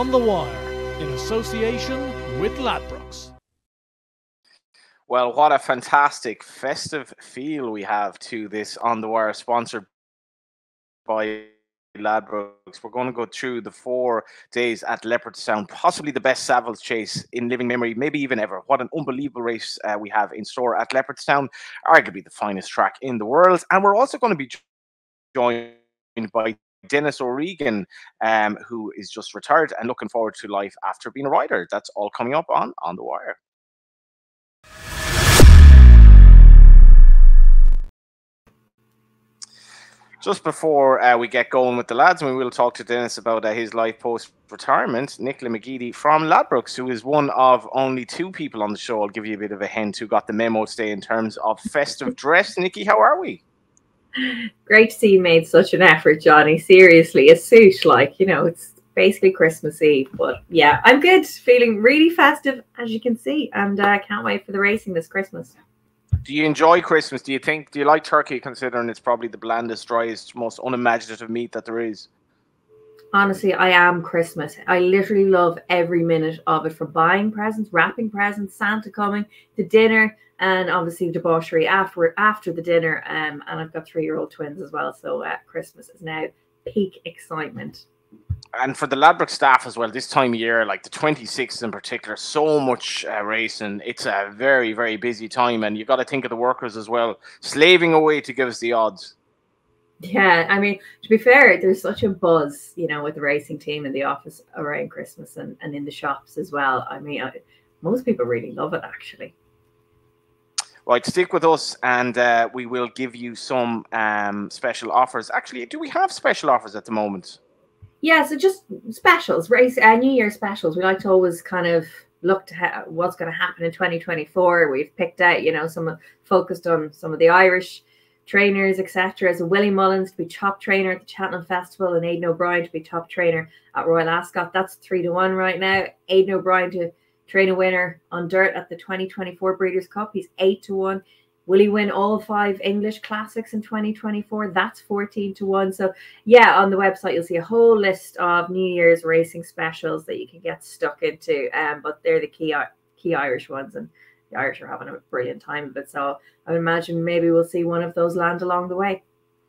on the wire in association with Ladbrokes. Well, what a fantastic festive feel we have to this On the Wire sponsored by Ladbrokes. We're going to go through the 4 days at Leopardstown, possibly the best Savills Chase in living memory, maybe even ever. What an unbelievable race we have in store at Leopardstown, arguably the finest track in the world. And we're also going to be joined by Dennis O'Regan, who is just retired and looking forward to life after being a rider. That's all coming up on the Wire. Just before we get going with the lads, and we will talk to Dennis about his life post-retirement, Nicola McGeady from Ladbrokes, who is one of only 2 people on the show, I'll give you a bit of a hint, who got the memo today in terms of festive dress. Nikki, how are we? Great to see you made such an effort, Johnny. Seriously, a suit, like, you know, it's basically Christmas Eve. But yeah, I'm good, feeling really festive, as you can see, and I can't wait for the racing this Christmas. Do you enjoy Christmas? Do you think, do you like turkey, considering it's probably the blandest, driest, most unimaginative meat that there is? Honestly, I am Christmas. I literally love every minute of it, from buying presents, wrapping presents, Santa coming, the dinner, and obviously debauchery after the dinner. And I've got 3-year-old twins as well, so Christmas is now peak excitement. And for the Ladbrokes staff as well, this time of year, like the 26th in particular, so much racing. It's a very, very busy time. And you've got to think of the workers as well, slaving away to give us the odds. Yeah, I mean, to be fair, there's such a buzz, you know, with the racing team in the office around Christmas and in the shops as well. I mean, most people really love it, actually. Right, stick with us, and we will give you some special offers. Actually, do we have special offers at the moment? Yeah, so just specials, race, New Year specials. We like to always kind of look to what's going to happen in 2024. We've picked out, you know, some focused on some of the Irish trainers, etc. So Willie Mullins to be top trainer at the Cheltenham Festival, and Aidan O'Brien to be top trainer at Royal Ascot. That's 3-1 right now. Aidan O'Brien to train a winner on dirt at the 2024 Breeders' Cup. He's 8-1. Will he win all 5 English classics in 2024? That's 14-1. So yeah, on the website, you'll see a whole list of New Year's racing specials that you can get stuck into. But they're the key Irish ones, and the Irish are having a brilliant time of it. So I would imagine maybe we'll see one of those land along the way.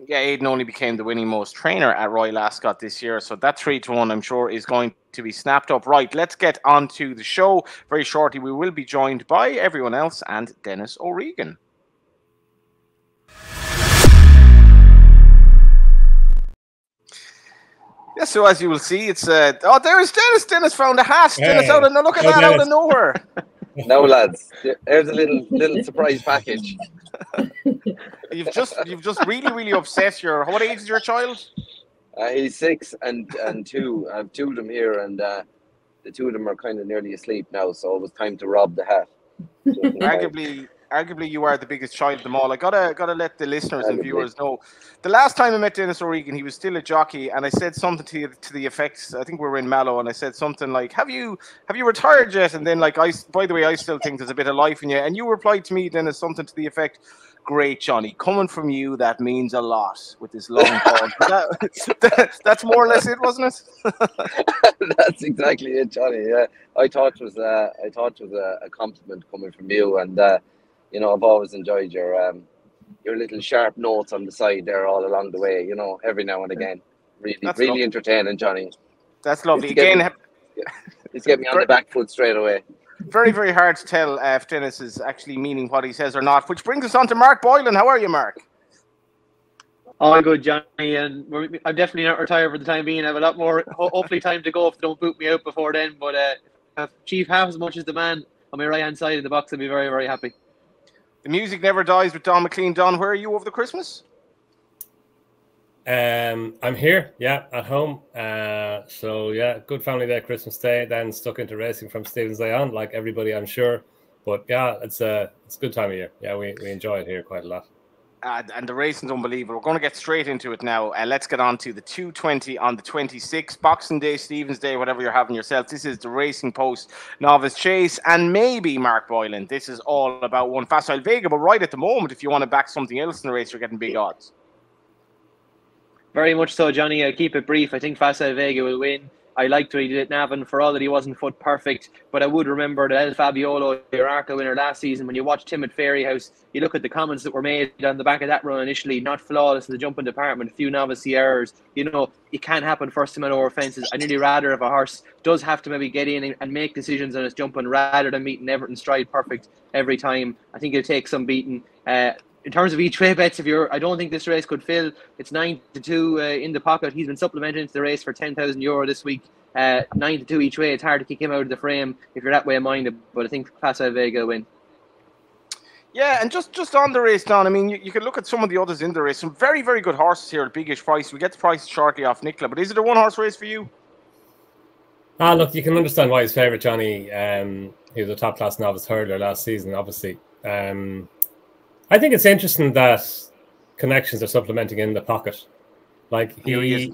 Yeah, Aidan only became the winning most trainer at Royal Ascot this year, so that 3-1, I'm sure, is going to be snapped up. Right, let's get on to the show. Very shortly, we will be joined by everyone else and Dennis O'Regan. Yeah, so as you will see, it's oh, there's Dennis. Dennis found a hat. Yeah. Dennis out of look at that, Dennis. Out of nowhere. No, lads, there's a little surprise package. You've just really obsessed your. What age is your child? He's 6 and 2. I have 2 of them here, and the 2 of them are kind of nearly asleep now, so it was time to rob the hat. Arguably, you are the biggest child of them all. I gotta let the listeners and viewers know. The last time I met Dennis O'Regan, he was still a jockey, and I said something to the effects. I think we were in Mallow, and I said something like, "Have you retired yet?" And then, like, by the way, I still think there's a bit of life in you. And you replied to me, Dennis, something to the effect, "Great, Johnny, coming from you, that means a lot with this long haul." That's more or less it, wasn't it? That's exactly it, Johnny. Yeah, I thought it was a compliment coming from you, and. You know, I've always enjoyed your little sharp notes on the side there all along the way. You know, every now and again, really entertaining, Johnny. That's lovely. It's getting me on the back foot straight away. Very hard to tell if Dennis is actually meaning what he says or not. Which brings us on to Mark Boylan. How are you, Mark? All good, Johnny. And I'm definitely not retired for the time being. I have a lot more, hopefully, time to go if they don't boot me out before then. But if I achieve half as much as the man on my right hand side of the box, I'll be very happy. The music never dies with Don McLean. Don, where are you over the Christmas? I'm here, yeah, at home. So yeah, good family day, Christmas Day. Then stuck into racing from Stephen's Day on, like everybody, I'm sure. But yeah, it's a good time of year. Yeah, we enjoy it here quite a lot. And the racing's unbelievable. We're going to get straight into it now. Let's get on to the 220 on the 26th. Boxing Day, Stephen's Day, whatever you're having yourself. This is the Racing Post Novice Chase. And maybe, Mark Boylan, this is all about one Fassile Vega. But right at the moment, if you want to back something else in the race, you're getting big odds. Very much so, Johnny. I'll keep it brief. I think Fassile Vega will win. I liked what he did at Navan for all that he wasn't foot perfect, but I would remember that Al Fabiolo, your ARCA winner last season, when you watched him at Fairyhouse, you look at the comments that were made on the back of that run initially, not flawless in the jumping department, a few novice errors. You know, it can happen first time over fences. I nearly rather if a horse does have to maybe get in and make decisions on his jumping rather than meeting Everton stride perfect every time. I think it'll take some beating. In terms of each way bets, if you're, I don't think this race could fill. It's 9-2 In the Pocket. He's been supplemented into the race for €10,000 this week. 9-2 each way. It's hard to kick him out of the frame if you're that way minded. But I think Fassile Vega will win. Yeah, and just on the race, Don, I mean, you can look at some of the others in the race. Some very, very good horses here at biggish price. We get the price shortly off Nicola, but is it a one-horse race for you? Ah, look, you can understand why his favourite, Johnny. He was a top-class novice hurdler last season, obviously. I think it's interesting that connections are supplementing In the Pocket. Like he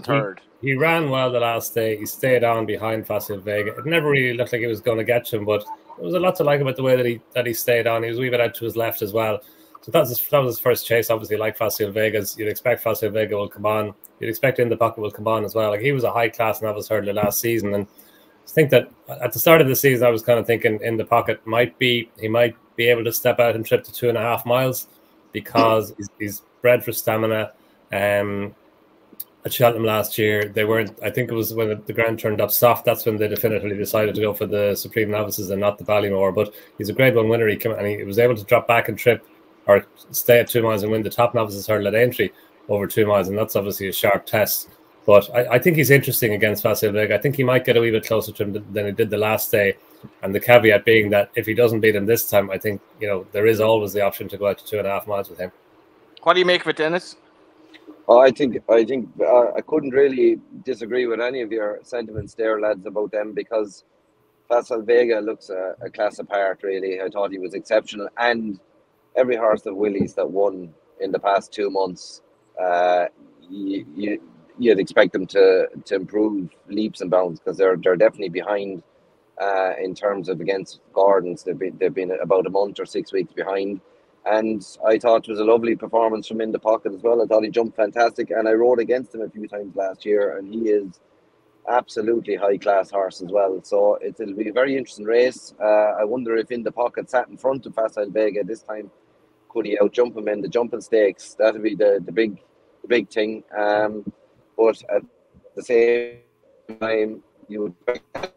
ran well the last day. He stayed on behind Fassile Vega. It never really looked like he was going to get him, but there was a lot to like about the way that he stayed on. He was a wee bit out to his left as well. So that was his first chase, obviously, like Fassile Vega's. You'd expect Fassile Vega will come on. You'd expect In the Pocket will come on as well. Like he was a high-class novice hurdler last season. And I think that at the start of the season, I was kind of thinking In the Pocket might be able to step out and trip to 2.5 miles because he's bred for stamina. At Cheltenham last year, they weren't, I think it was when the ground turned up soft, that's when they definitively decided to go for the Supreme Novices and not the Ballymore. But he's a grade one winner. He came and he was able to drop back and trip or stay at 2 miles and win the top novices hurdle at Aintree over 2 miles. And that's obviously a sharp test. But I think he's interesting against Fassile Vega. I think he might get a wee bit closer to him than he did the last day. And the caveat being that if he doesn't beat him this time, I think, you know, there is always the option to go out to 2.5 miles with him. What do you make of it, Dennis? Oh, I think I couldn't really disagree with any of your sentiments there, lads, about them, because Fassile Vega looks a class apart, really. I thought he was exceptional. And every horse of Willie's that won in the past 2 months, you'd expect them to improve leaps and bounds because they're definitely behind in terms of against Gordon's. They've been about a month or 6 weeks behind. And I thought it was a lovely performance from In the Pocket as well. I thought he jumped fantastic. And I rode against him a few times last year. And he is absolutely high-class horse as well. So it'll be a very interesting race. I wonder if In the Pocket sat in front of Fassile Vega this time. Could he out-jump him in the jumping stakes? That'll be the big thing. But at the same time, you would expect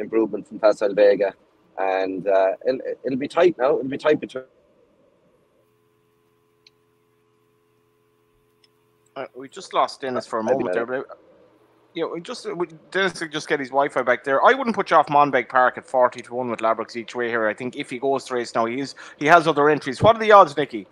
improvement from Fassile Vega, and it'll be tight now. It'll be tight between. We just lost Dennis for a moment there, but yeah, Dennis can just get his Wi-Fi back there. I wouldn't put you off Monbeg Park at 40 to 1 with Ladbrokes each way here. I think if he goes to race now, he has other entries. What are the odds, Nicky?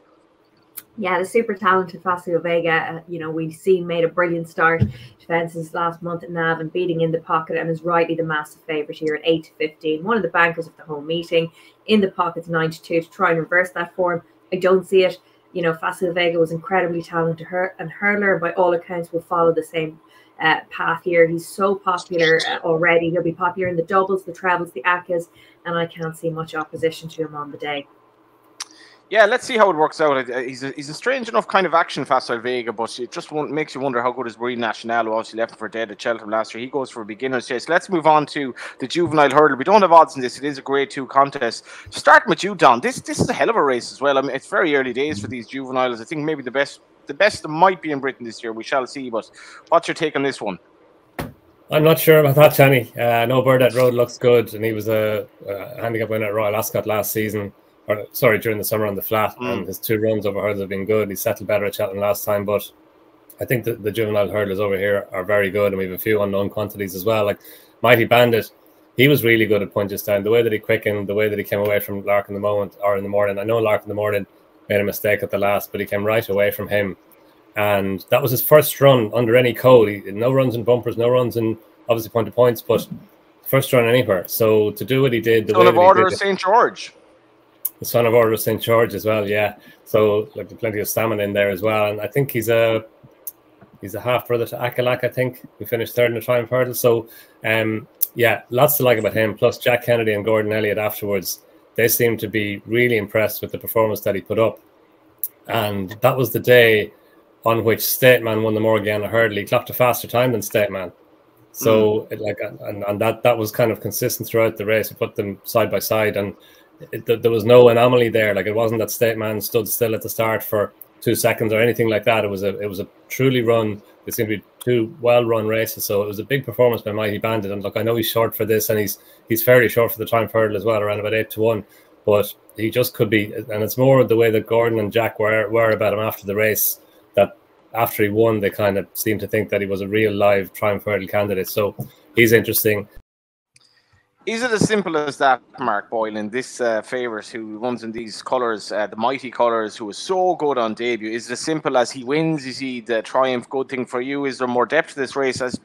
Yeah, the super talented Fassile Vega, you know, we've seen made a brilliant start to fences last month at Nav and beating In the Pocket and is rightly the massive favourite here at 8-15. One of the bankers of the home meeting. In the Pocket's 9-2 to try and reverse that form. I don't see it. You know, Fassile Vega was incredibly talented and hurler, and by all accounts will follow the same path here. He's so popular already. He'll be popular in the doubles, the trebles, the ACCAs, and I can't see much opposition to him on the day. Yeah, let's see how it works out. He's a strange enough kind of action, Fassile Vega, but it just makes you wonder how good is Marine National, who obviously left him for dead at Cheltenham last year. He goes for a beginner's chase. Let's move on to the juvenile hurdle. We don't have odds in this. It is a grade 2 contest. Starting with you, Don, this is a hell of a race as well. I mean, it's very early days for these juveniles. I think maybe the best that might be in Britain this year. We shall see, but what's your take on this one? I'm not sure about that, Johnny. No Bird at Road looks good, and he was a handicap winner at Royal Ascot last season. Or, sorry, during the summer on the flat, and his 2 runs over hurdles have been good. He settled better at Cheltenham last time, but I think that the juvenile hurdlers over here are very good, and we have a few unknown quantities as well. Like Mighty Bandit, he was really good at Punchestown. The way that he quickened, the way that he came away from Lark in the Moment or in the Morning. I know Lark in the Morning made a mistake at the last, but he came right away from him, and that was his first run under any code. He had no runs in bumpers, no runs in obviously point to points, but first run anywhere. So to do what he did, the way that he Order of St. George. The son of Order of St. George as well, yeah. So like plenty of stamina in there as well. And I think he's a half brother to Akalak, I think, who finished third in the Triumph Hurdle. So yeah, lots to like about him. Plus Jack Kennedy and Gordon Elliott afterwards, they seem to be really impressed with the performance that he put up. And that was the day on which Stateman won the Morgiana Hurdle. He clocked a faster time than Stateman. So it, like, and that was kind of consistent throughout the race. We put them side by side, and there was no anomaly there. Like, it wasn't that State Man stood still at the start for 2 seconds or anything like that. It was a truly run. It seemed to be two well-run races. So it was a big performance by Mighty Bandit. And look, I know he's short for this, and he's fairly short for the time hurdle as well, around about 8 to 1. But he just could be, and it's more the way that Gordon and Jack were about him after the race, that after he won, they kind of seemed to think that he was a real live Triumph Hurdle candidate. So he's interesting. Is it as simple as that, Mark Boylan, this favourite who runs in these colours, the mighty colours, who was so good on debut? Is it as simple as he wins? Is he the Triumph good thing for you? Is there more depth to this race? As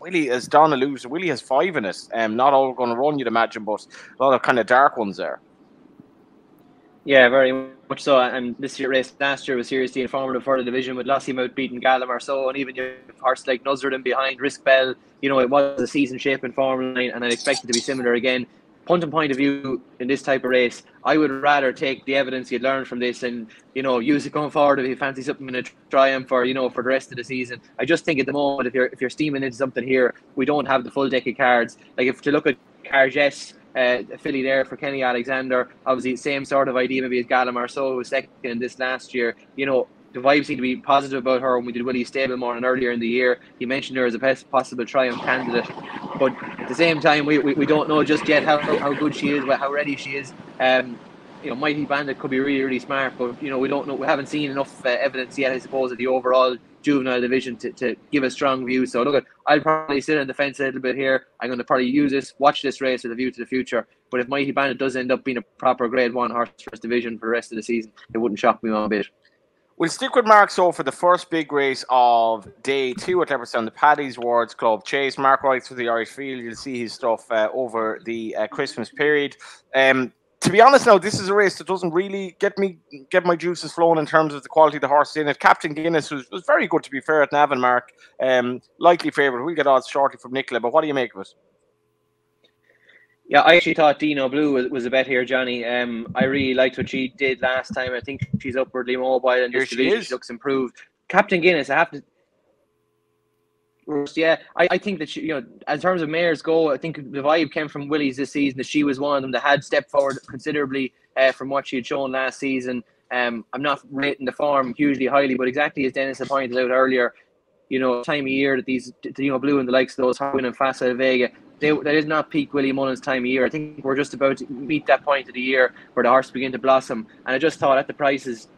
Don alludes, Willie has 5 in it. Not all going to run, you'd imagine, but a lot of kind of dark ones there. Yeah, very much so. And this year's race last year was seriously informative for the division, with Lassie Mount beating Gala Marceau, and even your horse like Nuzreddin behind Risk Bell. You know, it was a season shape and form line, and I expect it to be similar again. Point of view, in this type of race, I would rather take the evidence you'd learn from this and, you know, use it going forward if you fancy something in a Triumph or, you know, for the rest of the season. I just think at the moment, if you're steaming into something here, we don't have the full deck of cards. Like, if to look at Cargess, a filly there for Kenny Alexander, obviously same sort of idea maybe as Gala Marceau, who was second in this last year. You know, the vibes seem to be positive about her when we did Willie Stablemore and earlier in the year. He mentioned her as a possible Triumph candidate, but at the same time we don't know just yet how good she is, how ready she is. You know, Mighty Bandit could be really, really smart, but, you know, we don't know. We haven't seen enough evidence yet, I suppose, of the overall juvenile division to give a strong view. So look, I'll probably sit on the fence a little bit here. I'm going to probably watch this race with a view to the future. But if Mighty Bandit does end up being a proper Grade 1 horse for this division for the rest of the season, it wouldn't shock me one bit. We'll stick with Mark So for the first big race of Day 2 at Leopardstown, the Paddy's Wards Club Chase. Mark writes for the Irish Field. You'll see his stuff over the Christmas period. To be honest now, this is a race that doesn't really get my juices flowing in terms of the quality of the horses in it. Captain Guinness was very good, to be fair, at Navan, Mark. Likely favourite. We'll get odds shortly from Nicola, but what do you make of it? Yeah, I actually thought Dino Blue was a bet here, Johnny. I really liked what she did last time. I think she's upwardly mobile and this division. She looks improved. Captain Guinness, I have to... Yeah, I think that she, you know, in terms of mares go, I think the vibe came from Willie's this season that she was one of them that had stepped forward considerably from what she had shown last season. I'm not rating the form hugely highly, but exactly as Dennis had pointed out earlier, you know, time of year that these, you know, Blue and the likes of those Harwin and Fassile Vega, that is not peak Willie Mullins time of year. I think we're just about to meet that point of the year where the horse begin to blossom. And I just thought at the prices,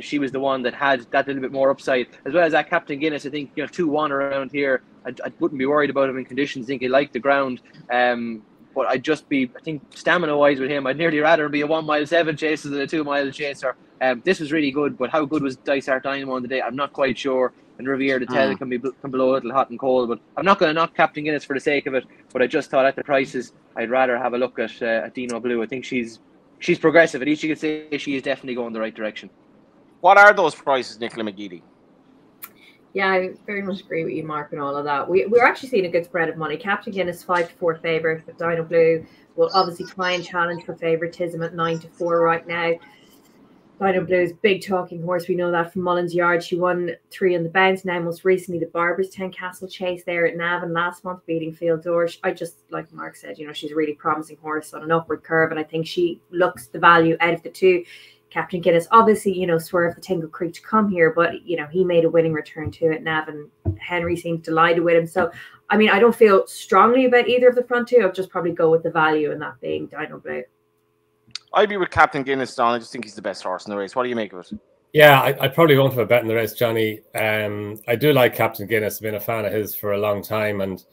she was the one that had that little bit more upside. As well as that Captain Guinness, I think, you know, 2-1 around here. I wouldn't be worried about him in conditions. I think he liked the ground. But I'd just be, I think, stamina-wise with him, I'd nearly rather be a 1-mile 7 chaser than a 2-mile chaser. This was really good, but how good was Dysart Dynamo on the day? I'm not quite sure. And Riviere de Tell can blow a little hot and cold. But I'm not going to knock Captain Guinness for the sake of it. But I just thought at the prices, I'd rather have a look at Dino Blue. I think she's progressive. At least you could say she is definitely going the right direction. What are those prices, Nicola McGeady? Yeah, I very much agree with you, Mark, and all of that. We're actually seeing a good spread of money. Captain Guinness 5-4 favourite, but Dino Blue will obviously try and challenge for favouritism at 9-4 right now. Dino Blue's big talking horse. We know that from Mullins Yard. She won 3 on the bounce. Now, most recently, the Barberstown Castle Chase there at Navan last month, beating Field Door. I just, like Mark said, you know, she's a really promising horse on an upward curve, and I think she looks the value out of the two. Captain Guinness, obviously, you know, swerved the Tingle Creek to come here, but, you know, he made a winning return to it. Navan Henry seemed delighted with him. So, I mean, I don't feel strongly about either of the front two. I'll just probably go with the value, and that being Dino Blue. I'd be with Captain Guinness, Don. I just think he's the best horse in the race. What do you make of it? Yeah, I probably won't have a bet in the race, Johnny. I do like Captain Guinness. I've been a fan of his for a long time, and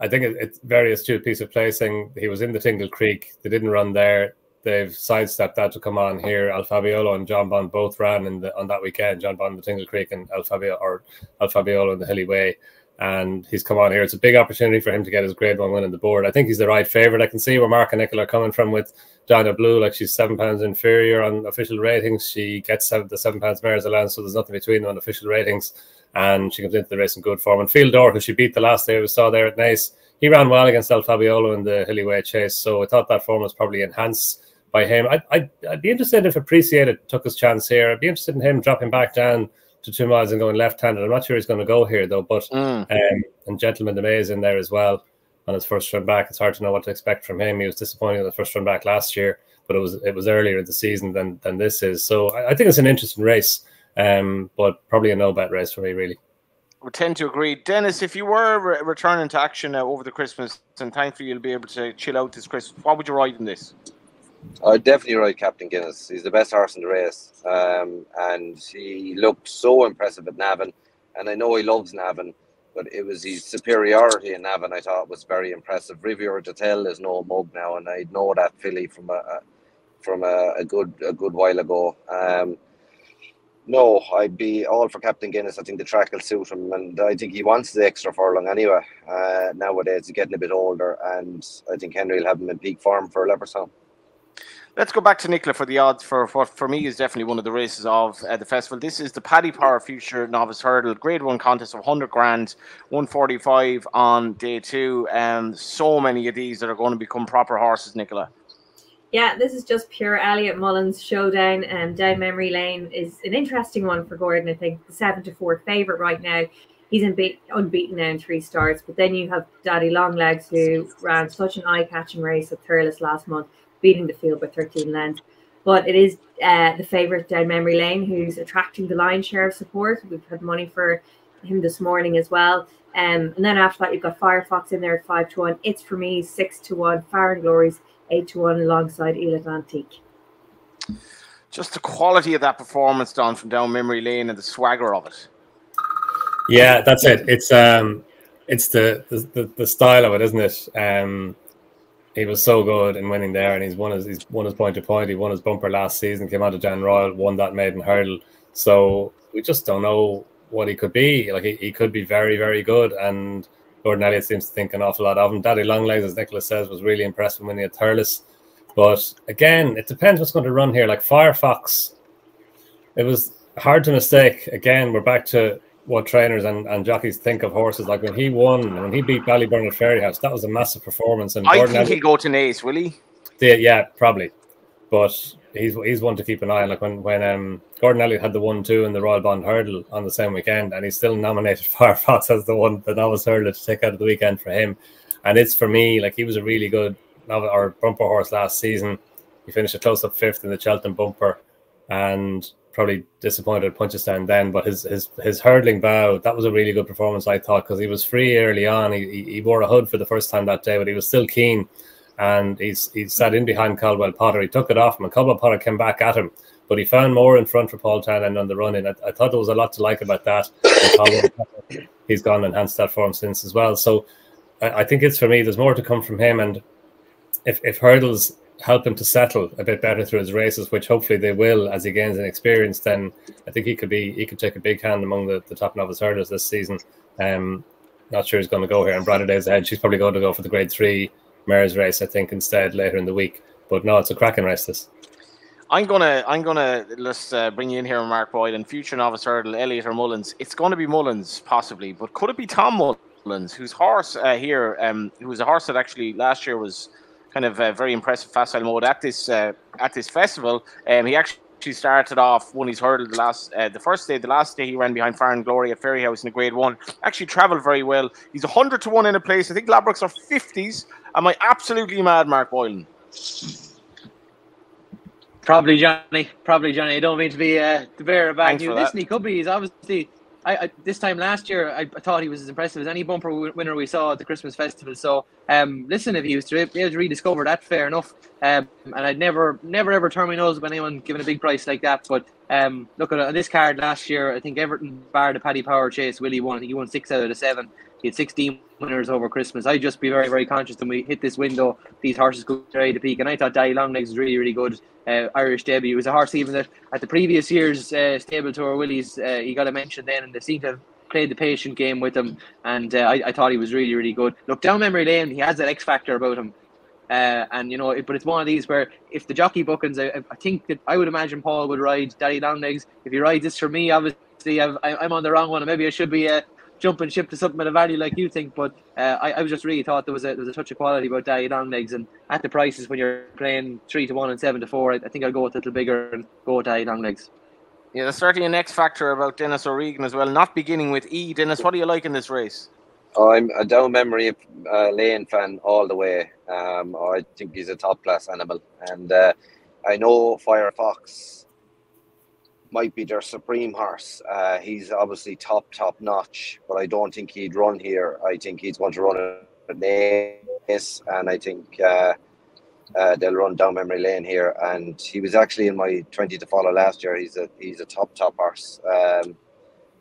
I think it's a very astute piece of placing. He was in the Tingle Creek. They didn't run there. They've sidestepped that to come on here. Al Fabiolo and John Bond both ran on that weekend. John Bond in the Tingle Creek and Al Fabiolo in the Hilly Way. And he's come on here. It's a big opportunity for him to get his Grade 1 win on the board. I think he's the right favourite. I can see where Mark and Nicola are coming from with Dino Blue. Like, she's £7 inferior on official ratings. She gets the £7 mare's allowance, so there's nothing between them on official ratings. And she comes into the race in good form. And Field Door, who she beat the last day we saw there at Naas, he ran well against Al Fabiolo in the Hilly Way Chase. So I thought that form was probably enhanced by him. I'd be interested if Appreciated took his chance here. I'd be interested in him dropping back down to 2 miles and going left-handed. I'm not sure he's going to go here, though, but and Gentleman DeMay is in there as well. on his first run back. It's hard to know what to expect from him. He was disappointing on the first run back last year, but it was earlier in the season than this is. So I think it's an interesting race, but probably a no-bet race for me, really. We tend to agree. Dennis, if you were returning to action over the Christmas, and thankfully you'll be able to chill out this Christmas, what would you ride in this? I'd definitely ride Captain Guinness. He's the best horse in the race. And he looked so impressive at Navan. And I know he loves Navan, but it was his superiority in Navan I thought was very impressive. Riviera to Tell is no mug now, and I know that filly from a good while ago. No, I'd be all for Captain Guinness. I think the track will suit him, and I think he wants the extra furlong anyway. Nowadays, he's getting a bit older, and I think Henry will have him in peak form for Leopardstown. Let's go back to Nicola for the odds for what for me is definitely one of the races of the festival. This is the Paddy Power Future Novice Hurdle, Grade 1 contest of 100 grand, 145 on day 2. So many of these that are going to become proper horses, Nicola. Yeah, this is just pure Elliot Mullins showdown. Down Memory Lane is an interesting one for Gordon, I think. The 7-4 favourite right now. He's unbeaten now in 3 starts. But then you have Daddy Longlegs, who ran such an eye-catching race at Thurles last month, beating the field by 13 lengths. But it is the favourite, Down Memory Lane, who's attracting the lion's share of support. We've had money for him this morning as well. And then after that, you've got Firefox in there at 5-1. It's for me 6-1. Fire and Glory's 8-1 alongside Il Atlantique. Just the quality of that performance, Don, from Down Memory Lane and the swagger of it. Yeah, that's it. It's the style of it, isn't it? He was so good in winning there, and he's won his point to point. He won his bumper last season, came out of Dan Royal, won that maiden hurdle. So we just don't know what he could be. Like he could be very, very good, and Gordon Elliott seems to think an awful lot of him. Daddy Longlegs, as Nicholas says, was really impressive when he had Thurles. But again, it depends what's going to run here. Like Firefox, it was hard to mistake. Again, we're back to what trainers and jockeys think of horses. Like when he won, when he beat Ballyburn at Fairyhouse, that was a massive performance. And I think he'll go to an ace, will he? Yeah, probably. But he's one to keep an eye on. Like when Gordon Elliott had the 1-2 in the Royal Bond Hurdle on the same weekend, and he still nominated Firefox as the novice hurdler to take out of the weekend for him. And it's for me, like he was a really good novice or bumper horse last season. He finished a close-up 5th in the Cheltenham bumper, and probably disappointed at Punchestown then. But his hurdling bow, that was a really good performance, I thought, because he was free early on. He wore a hood for the first time that day, but he was still keen. And he sat in behind Caldwell Potter. He took it off him, and Caldwell Potter came back at him, but he found more in front for Paul Townend on the run in. I thought there was a lot to like about that. Potter, he's gone and enhanced that form since as well. So I think it's for me. There's more to come from him, and if hurdles help him to settle a bit better through his races, which hopefully they will as he gains in experience, then I think he could take a big hand among the top novice hurdlers this season. Not sure he's going to go here. And Brighter Days Ahead, she's probably going to go for the Grade 3. Mare's race, I think, instead later in the week. But no, it's a cracking race, this. I'm gonna let's bring you in here, Mark Boyd, and future novice hurdle Elliot or Mullins. It's going to be Mullins possibly, but could it be Tom Mullins, whose horse here, who was a horse that actually last year was kind of very impressive facile mode at this festival. He actually started off when he's hurdled the first day he ran behind Fire and Glory at Fairyhouse in the Grade 1. Actually travelled very well. He's 100-1 in a place. I think Ladbrokes are 50s. Am I absolutely mad, Mark Boylan? Probably Johnny. I don't mean to be the bearer of bad news. Listen, he could be. He's obviously. I this time last year I thought he was as impressive as any bumper winner we saw at the Christmas festival. So listen, if he was to be able to rediscover that, fair enough. And I'd never ever turn my nose up anyone giving a big price like that. But look at this card last year. I think Everton, bar the Paddy Power Chase, Willie won. I think he won 6 out of the 7. He had 16 winners over Christmas. I'd just be very, very conscious when we hit this window. These horses go ready to peak, and I thought Daddy Longlegs was really, really good. Irish debut. It was a horse even that at the previous year's stable tour Willie's, he got a mention then, and they seemed to have played the patient game with him. And I thought he was really, really good. Look, Down Memory Lane, he has that X factor about him. And you know, but it's one of these where if the jockey bookings, I think that I would imagine Paul would ride Daddy Longlegs. If he rides this for me, obviously I'm on the wrong one, and maybe I should be jumping ship to something at a value like you think. But I was just really thought there was a touch of quality about Daddy Longlegs, and at the prices when you're playing 3-1 and 7-4, I think I'll go with a little bigger and go with Daddy Longlegs. Yeah, there's certainly an X factor about Dennis O'Regan as well, not beginning with E. Dennis, what do you like in this race? I'm a Down Memory Lane fan all the way. I think he's a top-class animal. And I know Firefox might be their supreme horse. He's obviously top-notch, but I don't think he'd run here. I think he's going to run a race, and I think they'll run Down Memory Lane here. And he was actually in my 20 to follow last year. He's a top horse.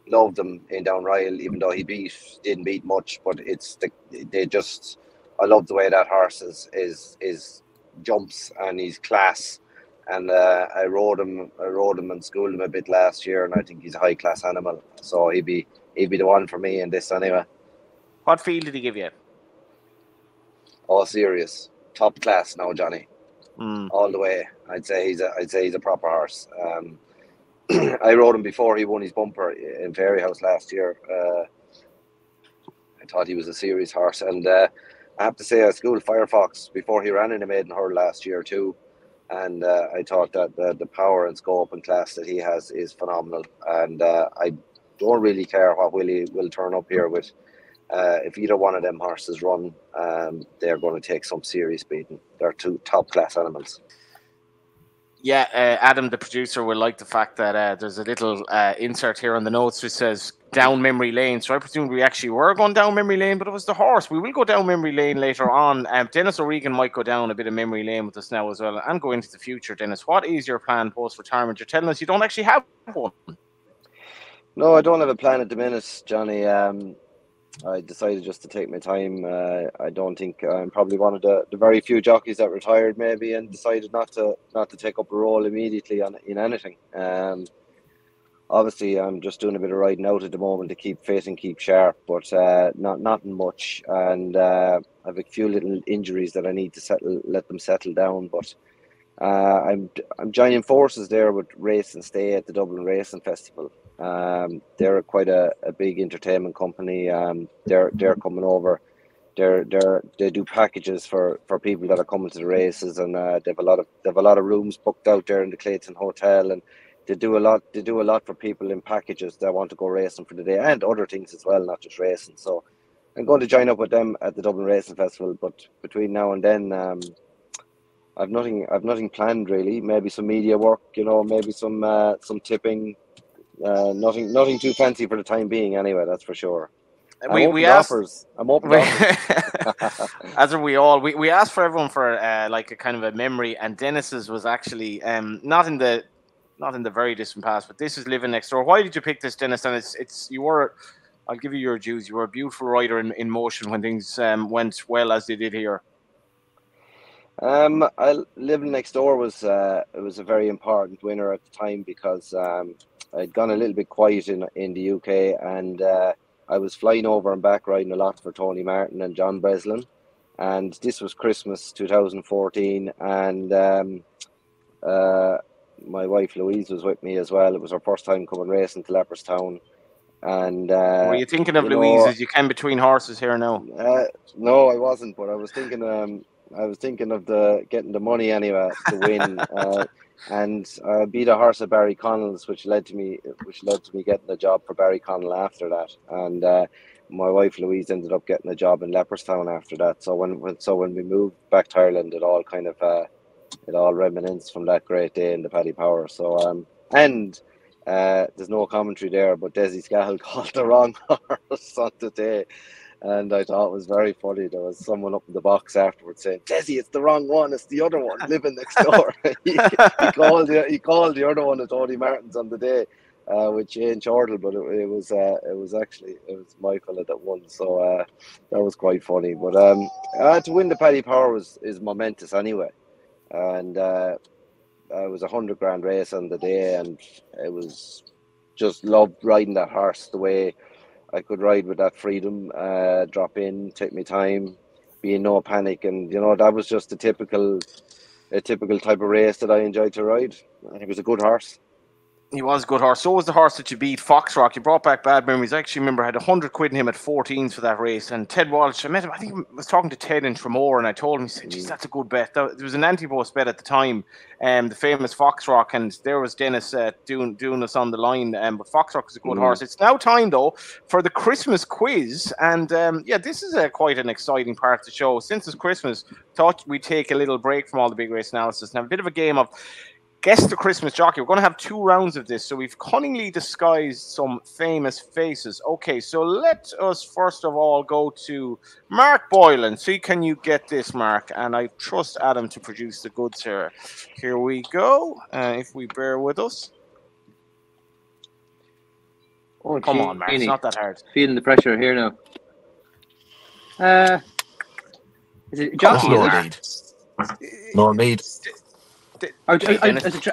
Loved him in Down Royal, even though he didn't beat much, but I love the way that horse is jumps, and he's class. And I rode him and schooled him a bit last year, and I think he's a high class animal, so he'd be the one for me in this anyway. What feel did he give you? Oh, serious, top class now, Johnny, all the way. I'd say he's a proper horse. I rode him before he won his bumper in Fairyhouse last year. I thought he was a serious horse, and I have to say I schooled Firefox before he ran in a maiden hurdle last year too, and I thought that the power and scope and class that he has is phenomenal. And I don't really care what Willie will turn up here with. If either one of them horses run, they're going to take some serious beating. They're two top class animals. Yeah, Adam, the producer, will like the fact that there's a little insert here on the notes which says Down Memory Lane. So I presume we actually were going down memory lane, but it was the horse. We will go down memory lane later on. Dennis O'Regan might go down a bit of memory lane with us now as well and go into the future. Dennis, what is your plan post-retirement? You're telling us you don't actually have one. No, I don't have a plan at the minute, Johnny. I decided just to take my time. I don't think I'm probably one of the very few jockeys that retired maybe and decided not to take up a role immediately in anything. Obviously, I'm just doing a bit of riding out at the moment to keep fit and keep sharp, but not much. And I've a few little injuries that I need to let them settle down. But I'm joining forces there with Race and Stay at the Dublin Racing Festival. They're quite a big entertainment company. They're coming over. They do packages for people that are coming to the races, and they've a lot of rooms booked out there in the Clayton Hotel, and they do a lot for people in packages that want to go racing for the day and other things as well, not just racing. So I'm going to join up with them at the Dublin Racing Festival, but between now and then, I've nothing planned really. Maybe some media work, maybe some tipping. Nothing too fancy for the time being anyway, that's for sure. I'm open to offers. As are we all. We asked for everyone for like a kind of a memory, and Dennis's was actually not in the very distant past, but this is Living Next Door. Why did you pick this, Dennis? And I'll give you your dues. You were a beautiful rider in motion when things went well as they did here. Living Next Door was a very important winner at the time because I'd gone a little bit quiet in the UK, and I was flying over and back riding a lot for Tony Martin and John Breslin, and this was Christmas 2014, and my wife Louise was with me as well. It was her first time coming racing to Leopardstown, and were you thinking of Louise as you came between horses here now? No, I wasn't, but I was thinking. I was thinking of getting the money anyway to win, and I beat a horse of Barry Connell's, which led to me getting a job for Barry Connell after that. And my wife Louise ended up getting a job in Leopardstown after that. So when we moved back to Ireland, it all kind of reminisced from that great day in the Paddy Power. So there's no commentary there, but Desi Scahill called the wrong horse on the day. And I thought it was very funny. There was someone up in the box afterwards saying, "Desi, it's the wrong one. It's the other one, Living Next Door." he called the other one at Tony Martin's on the day, with Shane Chortle, but it was my fella that won. So that was quite funny. But to win the Paddy Power is momentous anyway, and it was $100,000 race on the day, and it was just loved riding that horse the way I could ride with that freedom, drop in, take my time, be in no panic. And, that was just a typical type of race that I enjoyed to ride. I think it was a good horse. He was a good horse. So was the horse that you beat, Fox Rock. You brought back bad memories. I actually remember I had 100 quid in him at 14s for that race. And Ted Walsh, I met him, I think I was talking to Ted in Tremor, and I told him, he said, geez, that's a good bet. There was an anti-post bet at the time, the famous Fox Rock, and there was Dennis doing us on the line. But Fox Rock is a good horse. It's now time, though, for the Christmas quiz. And, yeah, this is quite an exciting part of the show. Since it's Christmas, thought we'd take a little break from all the big race analysis and have a bit of a game of Guess the Christmas Jockey. We're going to have 2 rounds of this, so we've cunningly disguised some famous faces. Okay, so let us first of all go to Mark Boylan. See, can you get this, Mark? And I trust Adam to produce the goods here. Here we go, if we bear with us. Oh, come on, Mark. It's not that hard. Feeling the pressure here now. Is it Jockey? Normead. Oh, that's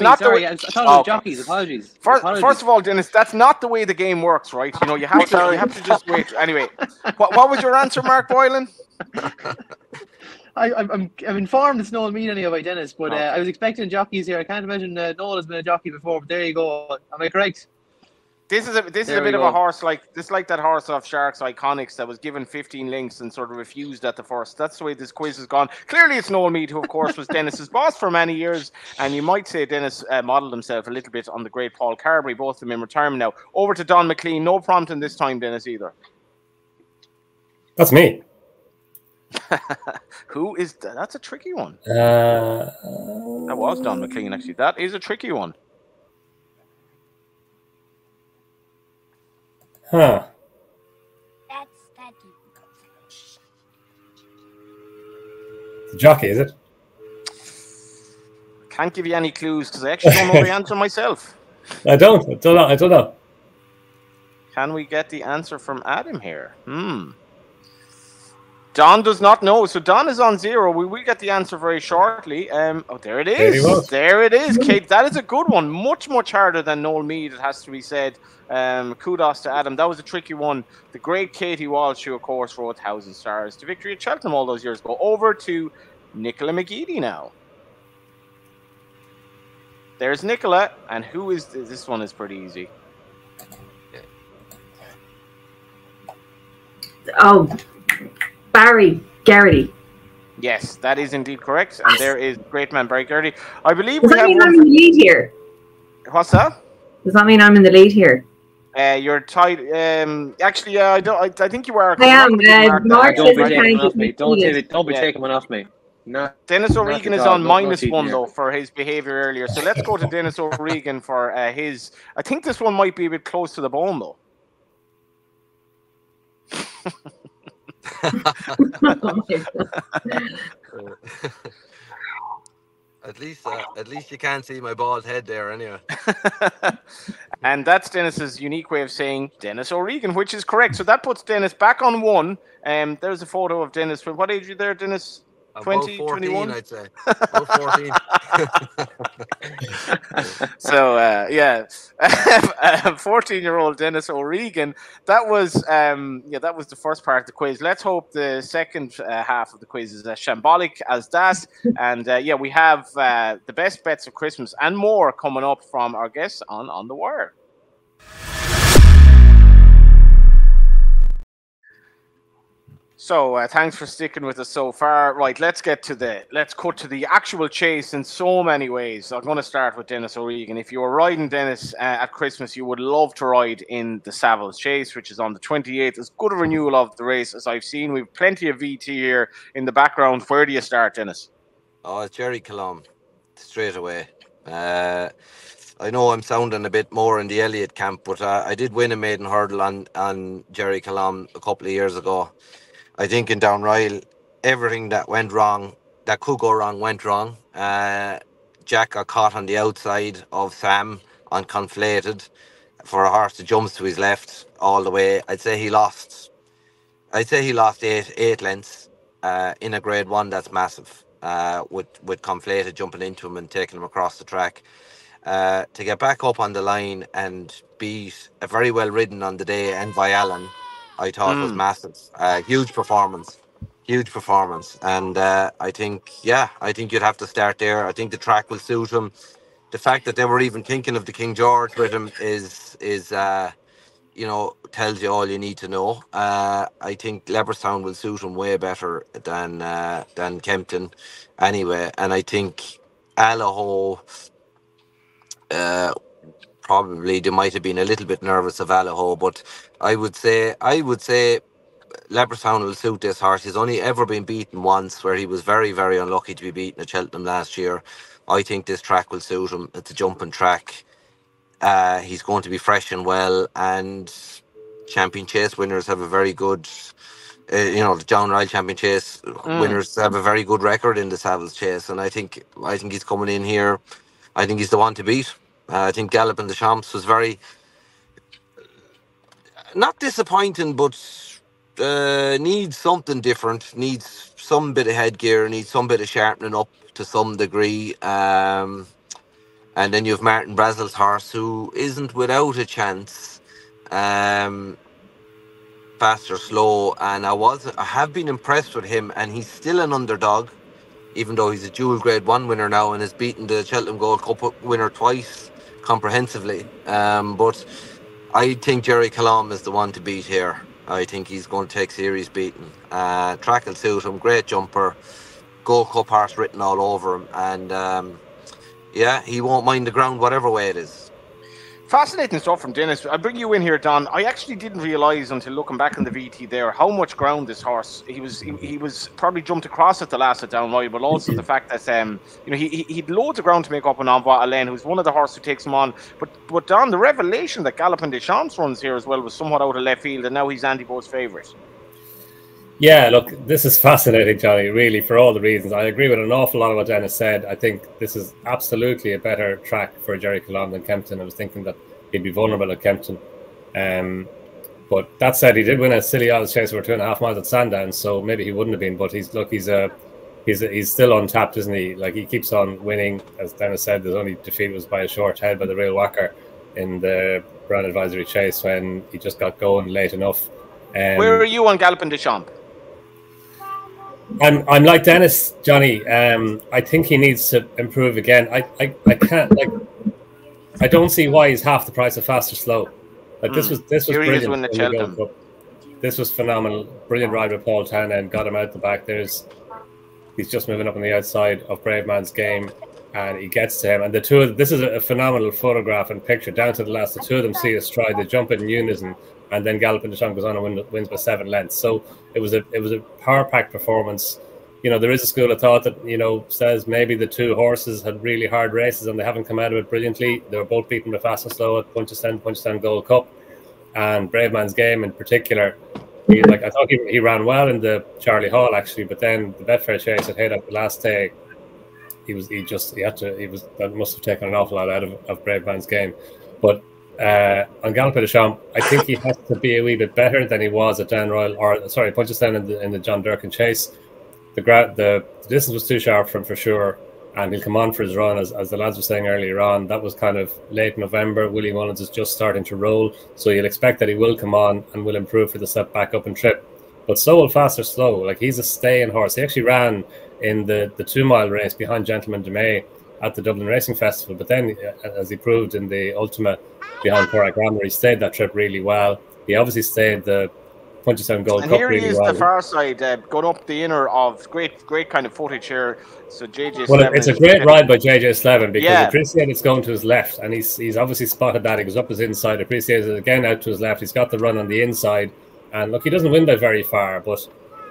not the way. I thought it was jockeys. Apologies. First of all, Dennis, that's not the way the game works, right? You know, you have to, just wait. Anyway, what was your answer, Mark Boylan? I'm informed it's Noel Mead anyway, Dennis, but I was expecting jockeys here. I can't imagine Noel has been a jockey before, but there you go. Am I correct? This is a bit of a horse like that horse off Sharks Iconics that was given 15 links and sort of refused at the first. That's the way this quiz has gone. Clearly, it's Noel Mead, who of course was Dennis's boss for many years, and you might say Dennis modelled himself a little bit on the great Paul Carberry. Both of them in retirement now. Over to Don McLean. No prompting this time, Dennis, either. That's me. Who is that? That's a tricky one. That was Don McLean. Actually, that is a tricky one. Huh. That's the jockey, is it? Can't give you any clues because I actually don't know the answer myself. I don't know. Can we get the answer from Adam here? Don does not know, so Don is on 0. We will get the answer very shortly. Oh, there it is. There it is, Kate. That is a good one. Much, much harder than Noel Mead, it has to be said. Kudos to Adam. That was a tricky one. The great Katie Walsh, who, of course, rode 1,000 Stars to victory at Cheltenham all those years ago. Over to Nicola McGeady now. There's Nicola, and who is this? This one is pretty easy. Oh, Barry Garrity. Yes, that is indeed correct. And there is great man Barry Garrity. I believe we have one in the lead here. What's that? Does that mean I'm in the lead here? You're tied. Actually, I don't. I think you are. I am. Don't be taking one off me. No. Dennis O'Regan is on -1 though for his behaviour earlier. So let's go to Dennis O'Regan for his. I think this one might be a bit close to the bone though. At least you can't see my bald head there anyway. And that's Dennis's unique way of saying Dennis O'Regan, which is correct. So that puts Dennis back on 1. There's a photo of Dennis. From what age are you there, Dennis? 20, 21? I'd say. About 14. So, yeah, 14-year-old Dennis O'Regan. That was, yeah, that was the first part of the quiz. Let's hope the second half of the quiz is as shambolic as that. And, yeah, we have the best bets of Christmas and more coming up from our guests on The Wire. So thanks for sticking with us so far. Right, let's cut to the actual chase in so many ways. I'm going to start with Dennis O'Regan. If you were riding, Dennis, at Christmas, you would love to ride in the Savills Chase, which is on the 28th. As good a renewal of the race as I've seen. We've plenty of VT here in the background. Where do you start, Dennis? Oh, Jerry Colomb, straight away. I know I'm sounding a bit more in the Elliott camp, but I did win a maiden hurdle on Jerry Colomb a couple of years ago. I think in Down Royal, everything that went wrong, that could go wrong, went wrong. Jack got caught on the outside of Sam on Conflated for a horse that jumps to his left all the way. I'd say he lost eight lengths in a Grade 1. That's massive. With Conflated jumping into him and taking him across the track. To get back up on the line and beat a very well ridden on the day and by Allen, I thought it was massive. Huge performance. And I think you'd have to start there. I think the track will suit him. the fact that they were even thinking of the King George with him is you know, tells you all you need to know. I think Leopardstown will suit him way better than Kempton anyway. And I think Alahoe, probably they might have been a little bit nervous of Alahoe, but I would say Leopardstown will suit this horse. He's only ever been beaten once, where he was very, very unlucky to be beaten at Cheltenham last year. I think this track will suit him. It's a jumping track. He's going to be fresh and well, and Champion Chase winners have a very good, the John Ryle Champion Chase winners have a very good record in the Savills Chase, and I think he's coming in here. I think he's the one to beat. I think Gallop in the Champs was very, not disappointing, but needs something different, needs some bit of headgear, needs some bit of sharpening up to some degree. And then you have Martin Brazel's horse, who isn't without a chance, fast or slow. And I have been impressed with him, and he's still an underdog, even though he's a dual Grade 1 winner now and has beaten the Cheltenham Gold Cup winner twice comprehensively. But I think Jerry Colomb is the one to beat here. I think he's going to take series beating. Track will suit him, great jumper, Gold Cup horse written all over him, and... yeah, he won't mind the ground, whatever way it is. Fascinating stuff from Dennis. I bring you in here, Don. I actually didn't realise until looking back on the VT there how much ground this horse he was probably jumped across at the last at Down Royal, but also the fact that he'd loads of ground to make up on Envoi Alain, who's one of the horses who takes him on. But Don, the revelation that Galloping Deschamps runs here as well was somewhat out of left field, and now he's Andy Bowe's favourite. Yeah, look, this is fascinating, Johnny, really, for all the reasons. I agree with an awful lot of what Dennis said. I think this is absolutely a better track for Jerry Colomb than Kempton. I was thinking that he'd be vulnerable at Kempton. But that said, he did win a silly odds chase over 2.5 miles at Sandown, so maybe he wouldn't have been. But he's still untapped, isn't he? Like, he keeps on winning. As Dennis said, his only defeat was by a short head by the real Whacker in the Brown Advisory Chase when he just got going late enough. Where are you on Galloping Deschamps? I'm like Dennis, Johnny. I think he needs to improve again. I can't, like, I don't see why he's half the price of Fast or Slow. Like, this was brilliant. This was phenomenal. Brilliant ride with Paul Townend, got him out the back. He's just moving up on the outside of Brave Man's Game, and he gets to him. And this is a phenomenal photograph and picture down to the last. The two of them see a stride, they jump in unison. And then Galloping Deschamps goes on and wins by 7 lengths. So it was a power-packed performance. You know, there is a school of thought that, you know, says maybe the two horses had really hard races and they haven't come out of it brilliantly. They were both beaten by Fast and Slow at Punchestown Gold Cup, and Brave Man's Game in particular. I thought he ran well in the Charlie Hall actually, but then the Betfair Chase at Haydock the last day, that must have taken an awful lot out of Brave Man's Game, but. On Galloping Deschamps, I think he has to be a wee bit better than he was at Down Royal, Punchestown in the John Durkin Chase. The distance was too sharp for him for sure, and he'll come on for his run, as the lads were saying earlier on. That was kind of late November. Willie Mullins is just starting to roll, so you'll expect that he will come on and will improve for the set back up and trip. But so will Fast or Slow. Like, he's a staying horse. He actually ran in the 2 mile race behind Gentleman de May at the Dublin Racing Festival, but then, as he proved in the Ultima behind Porak Rammer, he stayed that trip really well. He obviously stayed the Punchestown Gold Cup really well. And here he is, the far side, going up the inner of great kind of footage here. So JJ. Well, it's a great ride by JJ Slevin, because Appreciate it's going to his left, and he's obviously spotted that. He goes up his inside, Appreciates it again out to his left. He's got the run on the inside, and look, he doesn't win by very far, but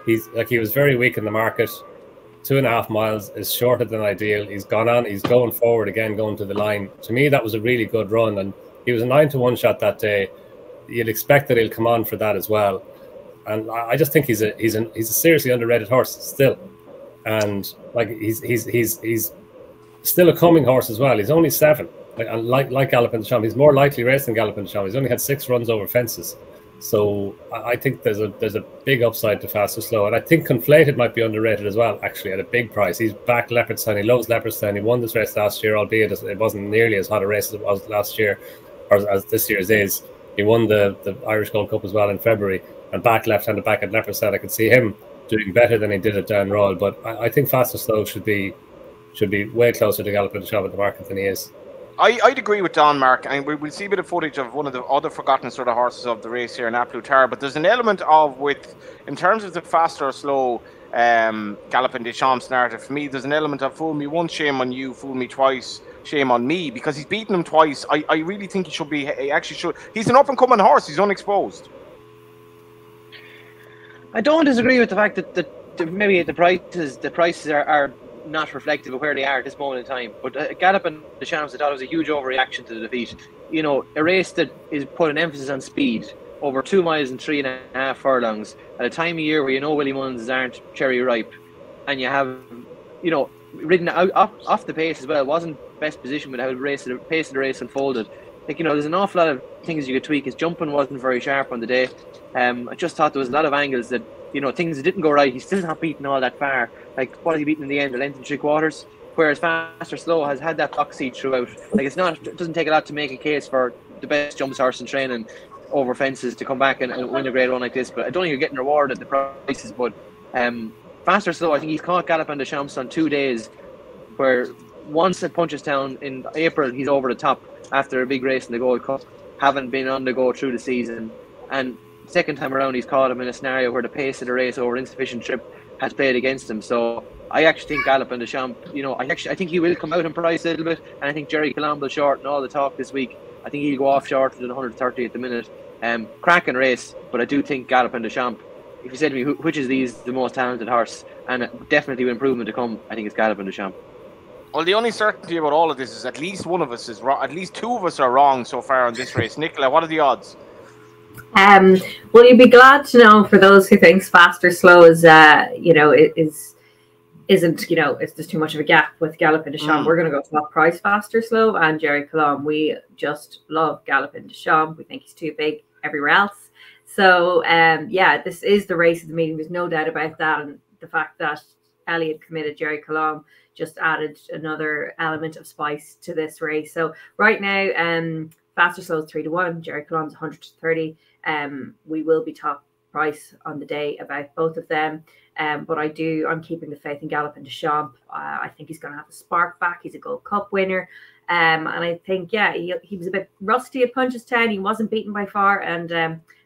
he was very weak in the market. 2.5 miles is shorter than ideal. He's gone on. He's going forward again, going to the line. To me, that was a really good run, and he was a 9-to-1 shot that day. You'd expect that he'll come on for that as well. And I just think he's a seriously underrated horse still, and like he's still a coming horse as well. He's only 7. Like Galloping Deschamps, he's more likely raced than Galloping Deschamps. He's only had 6 runs over fences. So I think there's a big upside to Fast or Slow, and I think Conflated might be underrated as well, actually, at a big price. He's back Leopardstown. He loves Leopardstown. He won this race last year, albeit it wasn't nearly as hot a race as it was last year, or as this year's is. He won the Irish Gold Cup as well in February, and back left-handed back at Leopardstown. I could see him doing better than he did at Down Royal, but I think Fast or Slow should be way closer to Galloping Deschamps at the market than he is. I'd agree with Don, Mark, and we'll see a bit of footage of one of the other forgotten sort of horses of the race here in Aplutar, but there's an element of, with, in terms of the fast or slow Galopin Deschamps narrative, for me, there's an element of fool me once, shame on you, fool me twice, shame on me, because he's beaten him twice. I really think he should be, he actually should. He's an up-and-coming horse, he's unexposed. I don't disagree with the fact that maybe the prices are not reflective of where they are at this moment in time. But Galopin Deschamps, I thought it was a huge overreaction to the defeat. You know, a race that is put an emphasis on speed over 2 miles and 3.5 furlongs at a time of year where you know Willie Mullins aren't cherry ripe, and you have, you know, ridden out, off the pace as well. It wasn't best position with how the pace of the race unfolded. Like, you know, there's an awful lot of things you could tweak. His jumping wasn't very sharp on the day. I just thought there was a lot of angles that, you know, things that didn't go right. He's still not beaten all that far. Like, what has he beaten in the end? A length and 3/4? Whereas Fast or Slow has had that box seat throughout. Like, it's not, it doesn't take a lot to make a case for the best jumps horse in training over fences to come back and win a great run like this. But I don't think you're getting rewarded at the prices. But Fast or Slow, I think he's caught Galopin Deschamps on 2 days, where once at Punchestown in April, he's over the top after a big race in the Gold Cup, haven't been on the go through the season. And second time around, he's caught him in a scenario where the pace of the race over insufficient trip has played against him. So I actually think Galopin Deschamps, you know, I think he will come out in price a little bit. And I think Jerry Colombo short and all the talk this week, I think he'll go off short than 130 at the minute. Cracking race, but I do think Galopin Deschamps, if you said to me which is these the most talented horse and definitely improvement to come, I think it's Galopin Deschamps. Well, the only certainty about all of this is at least one of us is wrong. At least two of us are wrong so far on this race. Nicola, what are the odds? Well, you'd be glad to know, for those who think Fast or Slow is, you know, isn't, you know, it's just too much of a gap with Galopin Deschamps. Mm. We're going to go top price Fast or Slow and Jerry Colomb. We just love Galopin Deschamps. We think he's too big everywhere else. So, yeah, this is the race of the meeting. There's no doubt about that. And the fact that Elliot committed Jerry Colomb just added another element of spice to this race. So right now, Fast or Slow is 3 to 1. Jerry Colom's 130. We will be top price on the day about both of them. But I'm keeping the faith in Galopin Deschamps. I think he's going to have a spark back. He's a Gold Cup winner. And I think, yeah, he was a bit rusty at Punchestown. He wasn't beaten by far. And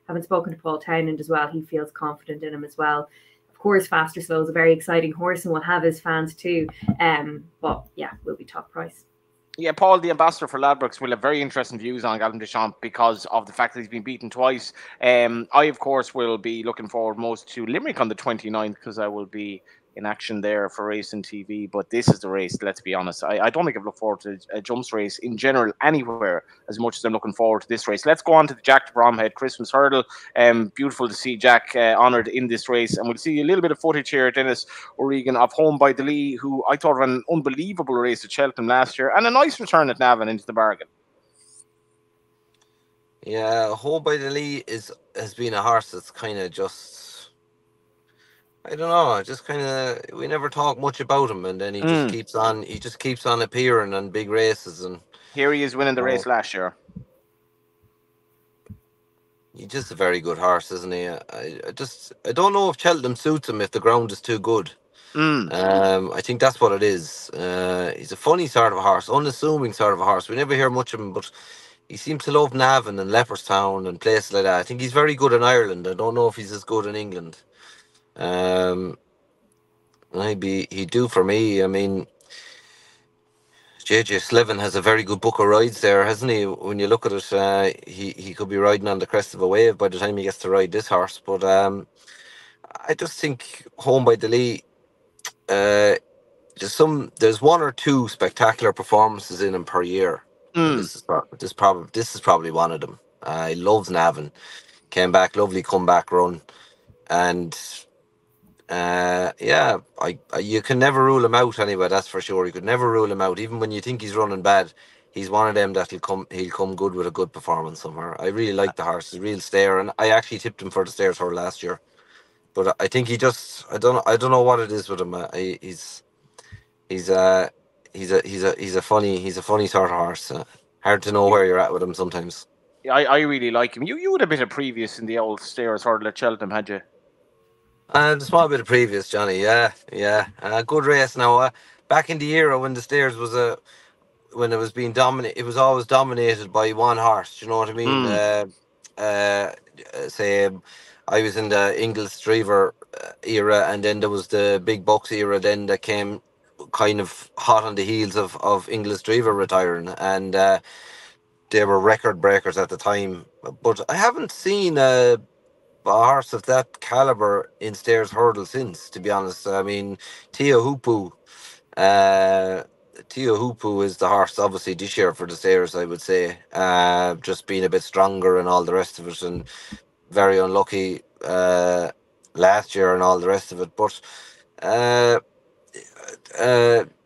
having spoken to Paul Townend as well, he feels confident in him as well. Of course, Fast or Slow is a very exciting horse and will have his fans too. But yeah, we'll be top price. Yeah, Paul, the ambassador for Ladbrokes, will have very interesting views on Galopin Deschamps because of the fact that he's been beaten twice. I, of course, will be looking forward most to Limerick on the 29th because I will be in action there for racing TV. But this is the race, let's be honest. I don't think I've looked forward to a jumps race in general anywhere as much as I'm looking forward to this race. Let's go on to the Jack Bromhead Christmas Hurdle. Beautiful to see Jack honoured in this race. And we'll see a little bit of footage here, Dennis O'Regan, of Home by the Lee, who I thought ran an unbelievable race at Cheltenham last year and a nice return at Navan into the bargain. Yeah, Home by the Lee has been a horse that's kind of just, I don't know, just kind of, we never talk much about him, and then he just keeps on, appearing on big races, and here he is winning the race last year. He's just a very good horse, isn't he? I don't know if Cheltenham suits him if the ground is too good. I think that's what it is. He's a funny sort of a horse, unassuming sort of a horse. We never hear much of him, but he seems to love Navan and Leopardstown and places like that. I think he's very good in Ireland. I don't know if he's as good in England. Maybe he'd do for me. I mean, JJ Slevin has a very good book of rides there, hasn't he? When you look at it, he could be riding on the crest of a wave by the time he gets to ride this horse. But I just think Home by the Lee, there's one or two spectacular performances in him per year. This is probably one of them. I love Navan. Came back, lovely comeback run, and yeah, you can never rule him out anyway, that's for sure. You could never rule him out. Even when you think he's running bad, he's one of them that he'll come good with a good performance somewhere. I really like the horse, a real stayer, and I actually tipped him for the stayers for last year. But I think he just, I don't know what it is with him. He's a funny sort of horse. Hard to know where you're at with him sometimes. I really like him. You had a bit of previous in the old stayers hurdle at Cheltenham, had you? A small bit of previous, Johnny. Yeah, yeah. Good race now. Back in the era when the stairs was a when it was being dominated, it was always dominated by one horse. Do you know what I mean? Mm. Say, I was in the Inglis Drever era, and then there was the Big Bucks era. Then that came kind of hot on the heels of Inglis Drever retiring, and they were record breakers at the time. But I haven't seen a horse of that caliber in Stairs Hurdle since, to be honest. I mean, Tio Hupu is the horse, obviously, this year for the Stairs, I would say. Just being a bit stronger and all the rest of it, and very unlucky last year and all the rest of it. But,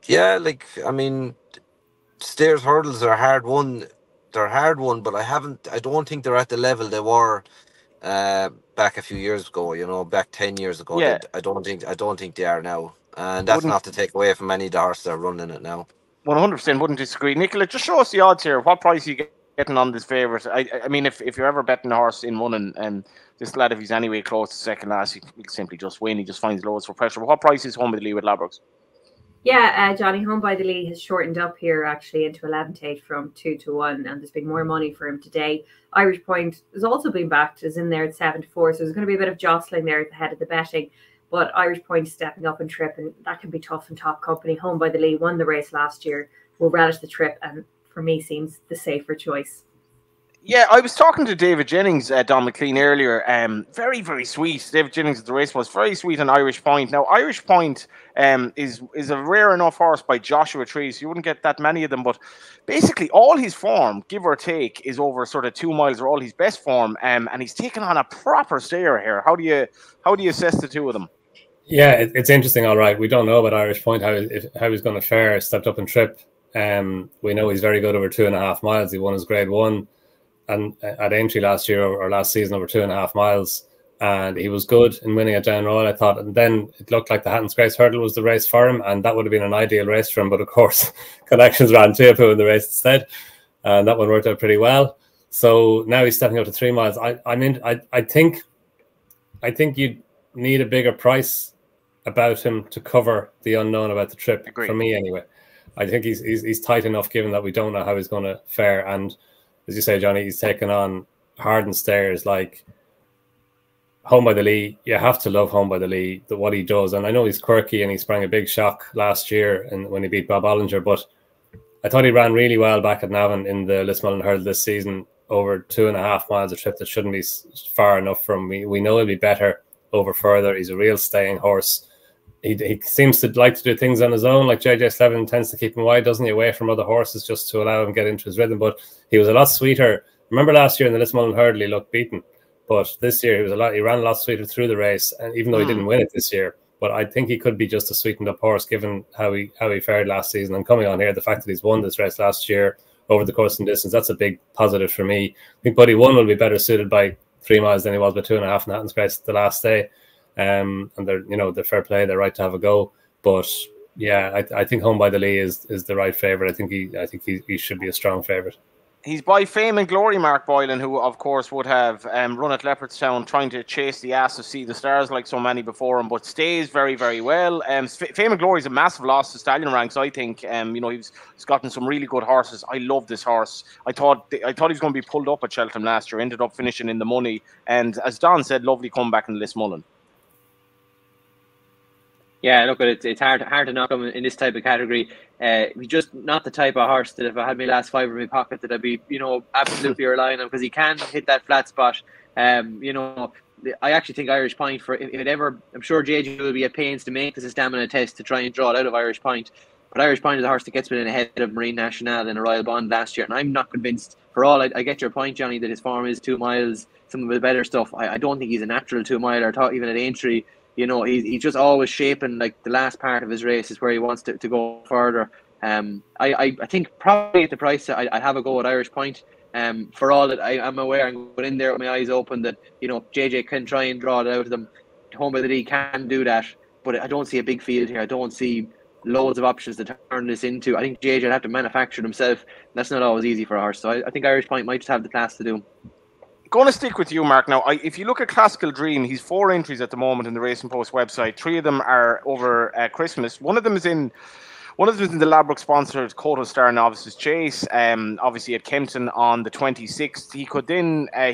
yeah, like, I mean, Stairs Hurdles are hard won. They're hard won, but I don't think they're at the level they were back a few years ago, you know, back 10 years ago. Yeah. I don't think they are now. And that's not to take away from any of the horses that are running it now. 100% wouldn't disagree. Nicola, just show us the odds here. What price are you getting on this favourite? I mean, if you're ever betting a horse in running, and this lad, if he's anyway close to second last, he'll simply just win. He just finds loads for pressure. But what price is Home by the Lee with Ladbrokes? Yeah, Johnny Home by the Lee has shortened up here actually into 11-8 from 2-1, and there's been more money for him today. Irish Point has also been backed, is in there at 7-4, so there's going to be a bit of jostling there at the head of the betting. But Irish Point stepping up and trip, and that can be tough in top company. Home by the Lee won the race last year, will relish the trip, and for me seems the safer choice. Yeah, I was talking to David Jennings, Don McLean, earlier. Very, very sweet. David Jennings at the race was very sweet on Irish Point. Now, Irish Point is a rare enough horse by Joshua Tree, so you wouldn't get that many of them. But basically, all his form, give or take, is over sort of 2 miles, or all his best form, and he's taken on a proper stayer here. How do you assess the two of them? Yeah, it's interesting, all right. We don't know about Irish Point, how he's going to fare, stepped up and trip. We know he's very good over 2.5 miles. He won his grade one and at Aintree last year, or last season, over 2.5 miles. And he was good in winning at Down Royal, I thought. And then it looked like the Hatton's Grace Hurdle was the race for him, and that would have been an ideal race for him. But, of course, Connections ran Tiapu in the race instead, and that one worked out pretty well. So now he's stepping up to 3 miles. I think you'd need a bigger price about him to cover the unknown about the trip. Agreed. For me anyway. I think he's tight enough, given that we don't know how he's going to fare. And as you say, Johnny, he's taken on hardened stairs like Home by the Lee. You have to love Home by the Lee, what he does. And I know he's quirky, and he sprang a big shock last year and when he beat Bob Ollinger, but I thought he ran really well back at Navan in the Lismullen Hurdle this season, over 2.5 miles, a trip that shouldn't be far enough from me. We know he'll be better over further. He's a real staying horse. He seems to like to do things on his own, like JJ Slevin tends to keep him wide, doesn't he, away from other horses, just to allow him to get into his rhythm. But he was a lot sweeter. Remember last year in the Lismullen Hurdle, he looked beaten. But this year he ran a lot sweeter through the race, and even though he didn't win it this year. But I think he could be just a sweetened up horse, given how he fared last season. And coming on here, the fact that he's won this race last year over the course and distance, that's a big positive for me. I think Buddy One will be better suited by 3 miles than he was by 2.5 in Hatton's Grace the last day. And they're, you know, they're fair play, they're right to have a go. But yeah, I think Home by the Lee is the right favourite. I think he should be a strong favourite. He's by fame and glory, Mark Boylan, who of course would have run at Leopardstown, trying to chase the ass of See the Stars like so many before him, but stays very, very well. Fame and Glory is a massive loss to stallion ranks, I think. You know, he's gotten some really good horses. I love this horse. I thought he was going to be pulled up at Cheltenham last year. Ended up finishing in the money, and as Don said, lovely comeback in the Lismullen. Yeah, look, it's hard to knock him in this type of category. He's just not the type of horse that if I had my last fiver in my pocket that I'd be, you know, absolutely relying on, because he can hit that flat spot. You know, I actually think Irish Point, for if it ever, I'm sure JJ will be at pains to make this a stamina test to try and draw it out of Irish Point. But Irish Point is a horse that gets within ahead of Marine National and a Royal Bond last year, and I'm not convinced. For all I get your point, Johnny, that his form is 2 miles, some of the better stuff. I don't think he's a natural 2 miler, even at Aintree. You know, he's just always shaping, like, the last part of his race is where he wants to go further. I think probably at the price, I'd have a go at Irish Point. For all that I'm aware, I'm going in there with my eyes open that, you know, JJ can try and draw it out of them. Home by the Lee can do that, but I don't see a big field here. I don't see loads of options to turn this into. I think JJ would have to manufacture it himself. That's not always easy for a horse. So I think Irish Point might just have the class to do. Going to stick with you, Mark. Now, if you look at Classical Dream, he's 4 entries at the moment in the Racing Post website. 3 of them are over Christmas. One of them is in One of the reasons the Ladbrokes sponsored Coto Star Novices Chase, obviously at Kempton on the 26th, he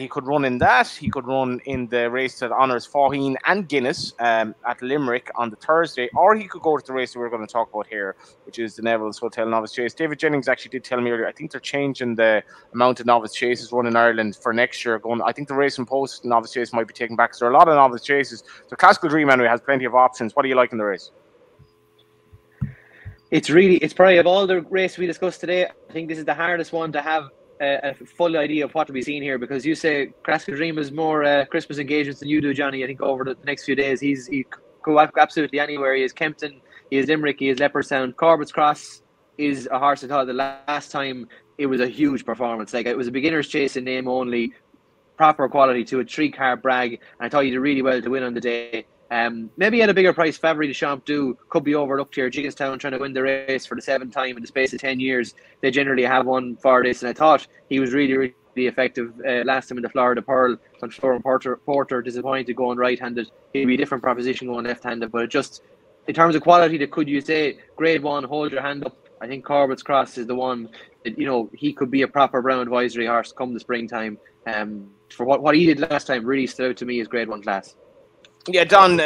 could run in that. He could run in the race that honours Faheen and Guinness at Limerick on the Thursday, or he could go to the race that we're going to talk about here, which is the Neville's Hotel Novice Chase. David Jennings actually did tell me earlier, I think they're changing the amount of Novice Chases run in Ireland for next year. I think the Racing Post Novice Chase might be taken back, so there are a lot of Novice Chases. So Classical Dream anyway has plenty of options. What do you like in the race? It's probably, of all the races we discussed today, I think this is the hardest one to have a full idea of what to be seen here, because you say Classical Dream is more Christmas engagements than you do, Johnny. I think over the next few days, he could walk absolutely anywhere. He is Kempton, he is Limerick, he is Leopardstown. Corbett's Cross is a horse that thought the last time it was a huge performance. Like, it was a beginner's chase in name only, proper quality to a three-car brag, and I thought you did really well to win on the day. Maybe at a bigger price, Favre de Champdou could be overlooked here. Jiggestown trying to win the race for the 7th time in the space of 10 years. They generally have one for this, and I thought he was really, really effective last time in the Florida Pearl. On Florian Porter disappointed going right-handed. He'd be a different proposition going left-handed, but it just, in terms of quality, that could you say grade one, hold your hand up. I think Corbett's Cross is the one that, you know, he could be a proper brown advisory horse come the springtime. For what he did last time really stood out to me as grade one class. Yeah, Don,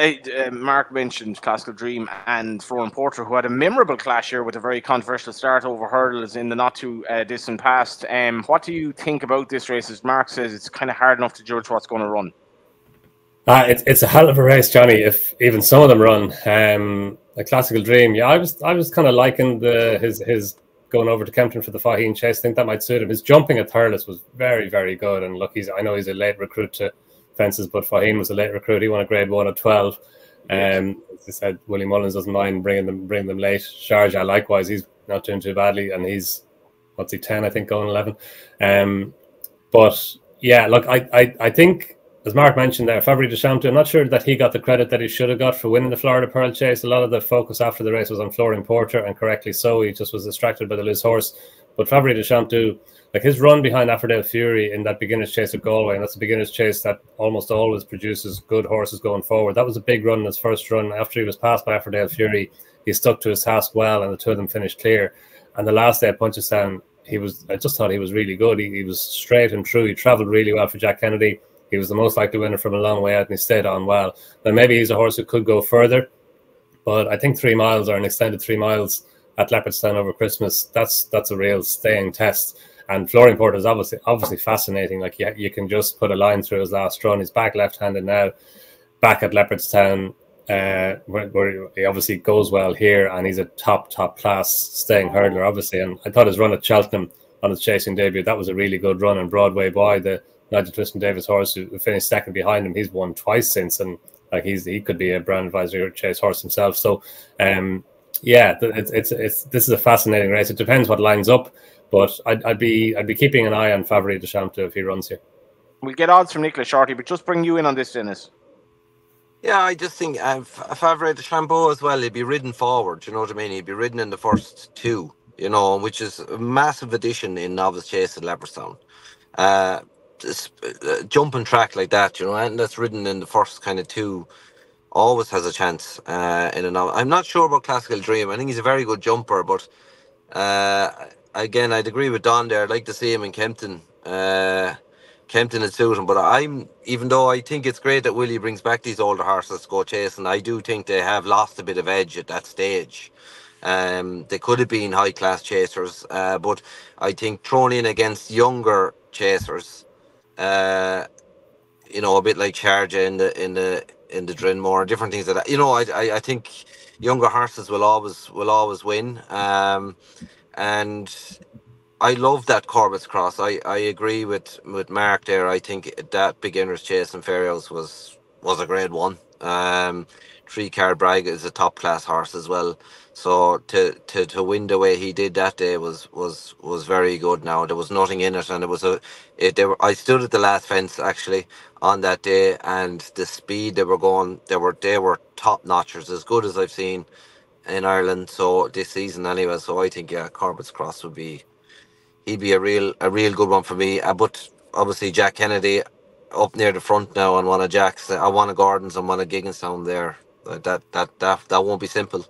Mark mentioned Classical Dream and Florian Porter, who had a memorable clash here with a very controversial start over hurdles in the not-too-distant past. What do you think about this race? As Mark says, it's kind of hard enough to judge what's going to run. It's a hell of a race, Johnny, if even some of them run. A Classical Dream, yeah, I was kind of liking his going over to Kempton for the Faheen Chase. I think that might suit him. His jumping at Thurles was very, very good. And look, I know he's a late recruit to Fences, but Faheen was a late recruit. He won a grade one at 12. As I said, Willie Mullins doesn't mind bringing them late. Sharjah, likewise, he's not doing too badly, and he's, what's he, 10, I think, going 11. But yeah, look, I think, as Mark mentioned there, Favre de Champdou, I'm not sure that he got the credit that he should have got for winning the Florida Pearl Chase. A lot of the focus after the race was on Florian Porter, and correctly so. He just was distracted by the loose horse. But Favre de Champdou, like, his run behind Aphrodite Fury in that beginner's chase at Galway, and that's a beginner's chase that almost always produces good horses going forward. That was a big run in his first run. After he was passed by Aphrodite Fury, he stuck to his task well, and the two of them finished clear. And the last day at Punchestown, I just thought he was really good. He was straight and true. He travelled really well for Jack Kennedy. He was the most likely winner from a long way out, and he stayed on well. Now, maybe he's a horse who could go further, but I think 3 miles, or an extended 3 miles at Leopardstown over Christmas, that's a real staying test. And Florian Porter is obviously fascinating. Like, you can just put a line through his last run. He's back left-handed now, back at Leopardstown, where he obviously goes well here, and he's a top class staying hurdler, obviously. And I thought his run at Cheltenham on his chasing debut, that was a really good run. And Broadway Boy, the Nigel Twiston Davis horse who finished second behind him, he's won twice since, and like, he could be a brand advisory or chase horse himself. So, yeah, this is a fascinating race. It depends what lines up. But I'd be keeping an eye on Favre de Champdou if he runs here. We'll get odds from Nicola shortly, but just bring you in on this, Dennis. Yeah, I just think Favre de Champdou as well, he'd be ridden forward, you know what I mean? He'd be ridden in the first two, you know, which is a massive addition in Novice Chase at Leopardstown. Jumping track like that, you know, and that's ridden in the first kind of two, always has a chance. I'm not sure about Classical Dream. I think he's a very good jumper, but... Again, I'd agree with Don there. I'd like to see him in Kempton. Kempton would suit him. But even though I think it's great that Willie brings back these older horses to go chasing, I do think they have lost a bit of edge at that stage. They could have been high-class chasers, but I think thrown in against younger chasers, you know, a bit like Sharjah in the Drinmore, different things like that. You know, I think younger horses will always win. And I love that Corbett's Cross. I agree with Mark there. I think that beginner's chase in Fairyhouse was a grade one. Three-car brag is a top-class horse as well. So to win the way he did that day was very good. Now there was nothing in it, and I stood at the last fence actually on that day, and the speed they were going, they were top notchers, as good as I've seen in Ireland, so this season anyway. So I think, yeah, Corbett's Cross he'd be a real good one for me. But obviously Jack Kennedy up near the front now, and one of Jack's, one of Gordon's and one of Gigginstown there. That won't be simple.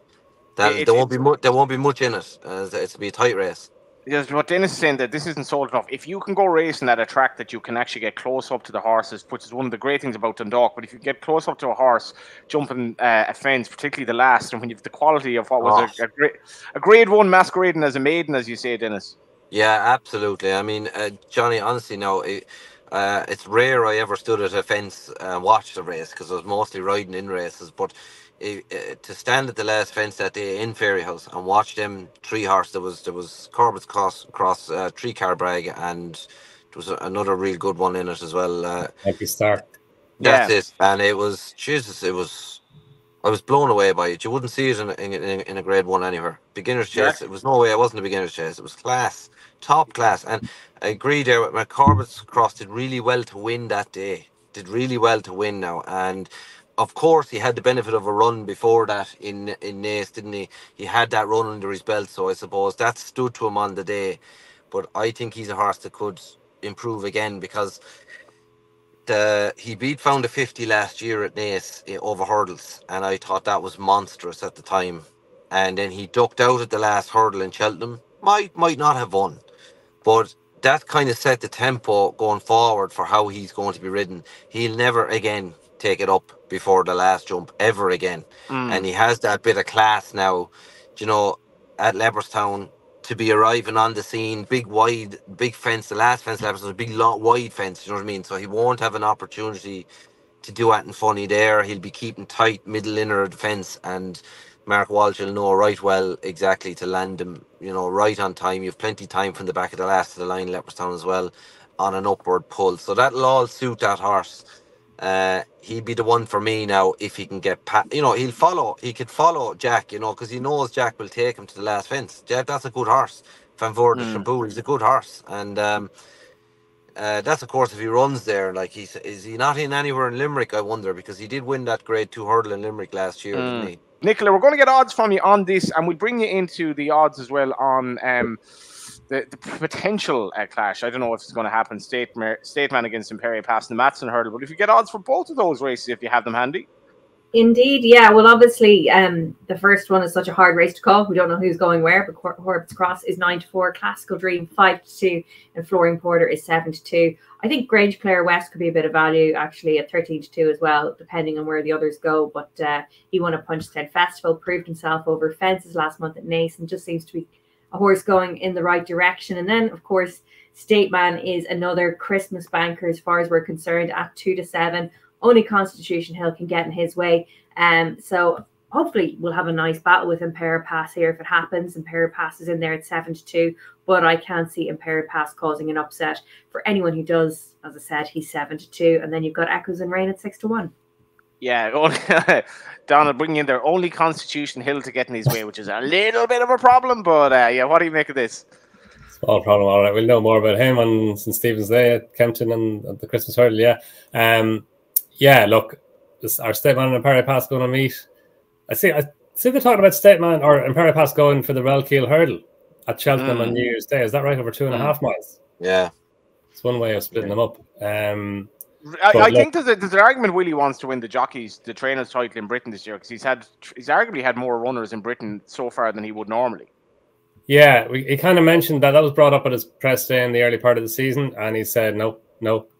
There won't be much in it. It's be a tight race. Yes, what Dennis is saying, that this isn't sold enough. If you can go racing at a track that you can actually get close up to the horses, which is one of the great things about Dundalk, but if you get close up to a horse, jumping a fence, particularly the last, and when you've the quality of what was a grade one masquerading as a maiden, as you say, Dennis. Yeah, absolutely. I mean, Johnny, honestly, no, it's rare I ever stood at a fence and watched a race, because I was mostly riding in races, but to stand at the last fence that day in Fairyhouse and watch them three horse, there was Corbett's Cross, Tree Car Brag, and there was another real good one in it as well. Happy Start. That's it. And it was, Jesus, I was blown away by it. You wouldn't see it in a grade one anywhere. Beginner's Chase, it was no way. It wasn't a beginner's chase. It was class, top class. And I agree there with my Corbett's Cross did really well to win that day. Did really well to win now. And of course, he had the benefit of a run before that in Naas, didn't he? He had that run under his belt, so I suppose that stood to him on the day. But I think he's a horse that could improve again, because he beat Found a 50 last year at Naas over hurdles, and I thought that was monstrous at the time. And then he ducked out at the last hurdle in Cheltenham. Might not have won, but that kind of set the tempo going forward for how he's going to be ridden. He'll never again take it up before the last jump ever again. And he has that bit of class now, you know, at Leopardstown, to be arriving on the scene, big fence. The last fence was a big long wide fence, you know what I mean? So he won't have an opportunity to do anything funny there. He'll be keeping tight middle inner of the fence, and Mark Walsh will know right well exactly to land him, you know, right on time. You've plenty of time from the back of the last of the line, Leopardstown as well, on an upward pull. So that'll all suit that horse. He'd be the one for me now if he can get past. You know, he could follow Jack, you know, because he knows Jack will take him to the last fence. Jack, that's a good horse. Van Voorde Trampool, he's a good horse. And that's, of course, if he runs there. Like, is he not in anywhere in Limerick, I wonder, because he did win that grade 2 hurdle in Limerick last year, didn't he? Nicola, we're going to get odds from you on this, and we'll bring you into the odds as well on the potential clash. I don't know if it's going to happen. Stateman against Imperial Pass and the Matson Hurdle. But if you get odds for both of those races, if you have them handy. Indeed, yeah. Well, obviously, the first one is such a hard race to call. We don't know who's going where, but Corbett's Cross is 9-4. Classical Dream, 5-2. And Flooring Porter is 7-2. I think Grange Player West could be a bit of value, actually, at 13-2 as well, depending on where the others go. But he won a Punchestown Festival, proved himself over fences last month at Naas, and just seems to be a horse going in the right direction. And then, of course, Stateman is another Christmas banker as far as we're concerned at 2-7. Only Constitution Hill can get in his way. So hopefully we'll have a nice battle with Imperial Pass here if it happens. Imperial Pass is in there at 7-2, but I can't see Imperial Pass causing an upset. For anyone who does, as I said, he's 7-2. And then you've got Echoes and Rain at 6-1. Yeah, Donald bringing in their only Constitution Hill to get in his way, which is a little bit of a problem. But yeah, what do you make of this? Small problem, all right. We'll know more about him on St. Stephen's Day at Kempton and the Christmas Hurdle. Yeah, yeah. Look, our Stateman and Imperial Pass going to meet. I see they're talking about Stateman or Imperial Pass going for the Relkeel Hurdle at Cheltenham on New Year's Day. Is that right? Over 2.5 miles. Yeah, it's one way of splitting them up. I think there's an argument Willie wants to win the jockeys, the trainers title in Britain this year, because he's arguably had more runners in Britain so far than he would normally. Yeah, he kind of mentioned that was brought up at his press day in the early part of the season, and he said no.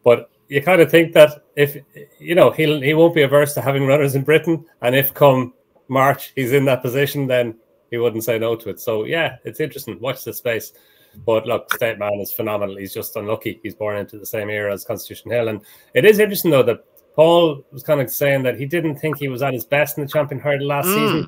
But you kind of think that if you know he won't be averse to having runners in Britain, and if come March he's in that position, then he wouldn't say no to it. So yeah, it's interesting. Watch this space. But look, Stateman is phenomenal. He's just unlucky. He's born into the same era as Constitution Hill. And it is interesting, though, that Paul was kind of saying that he didn't think he was at his best in the Champion Hurdle last season.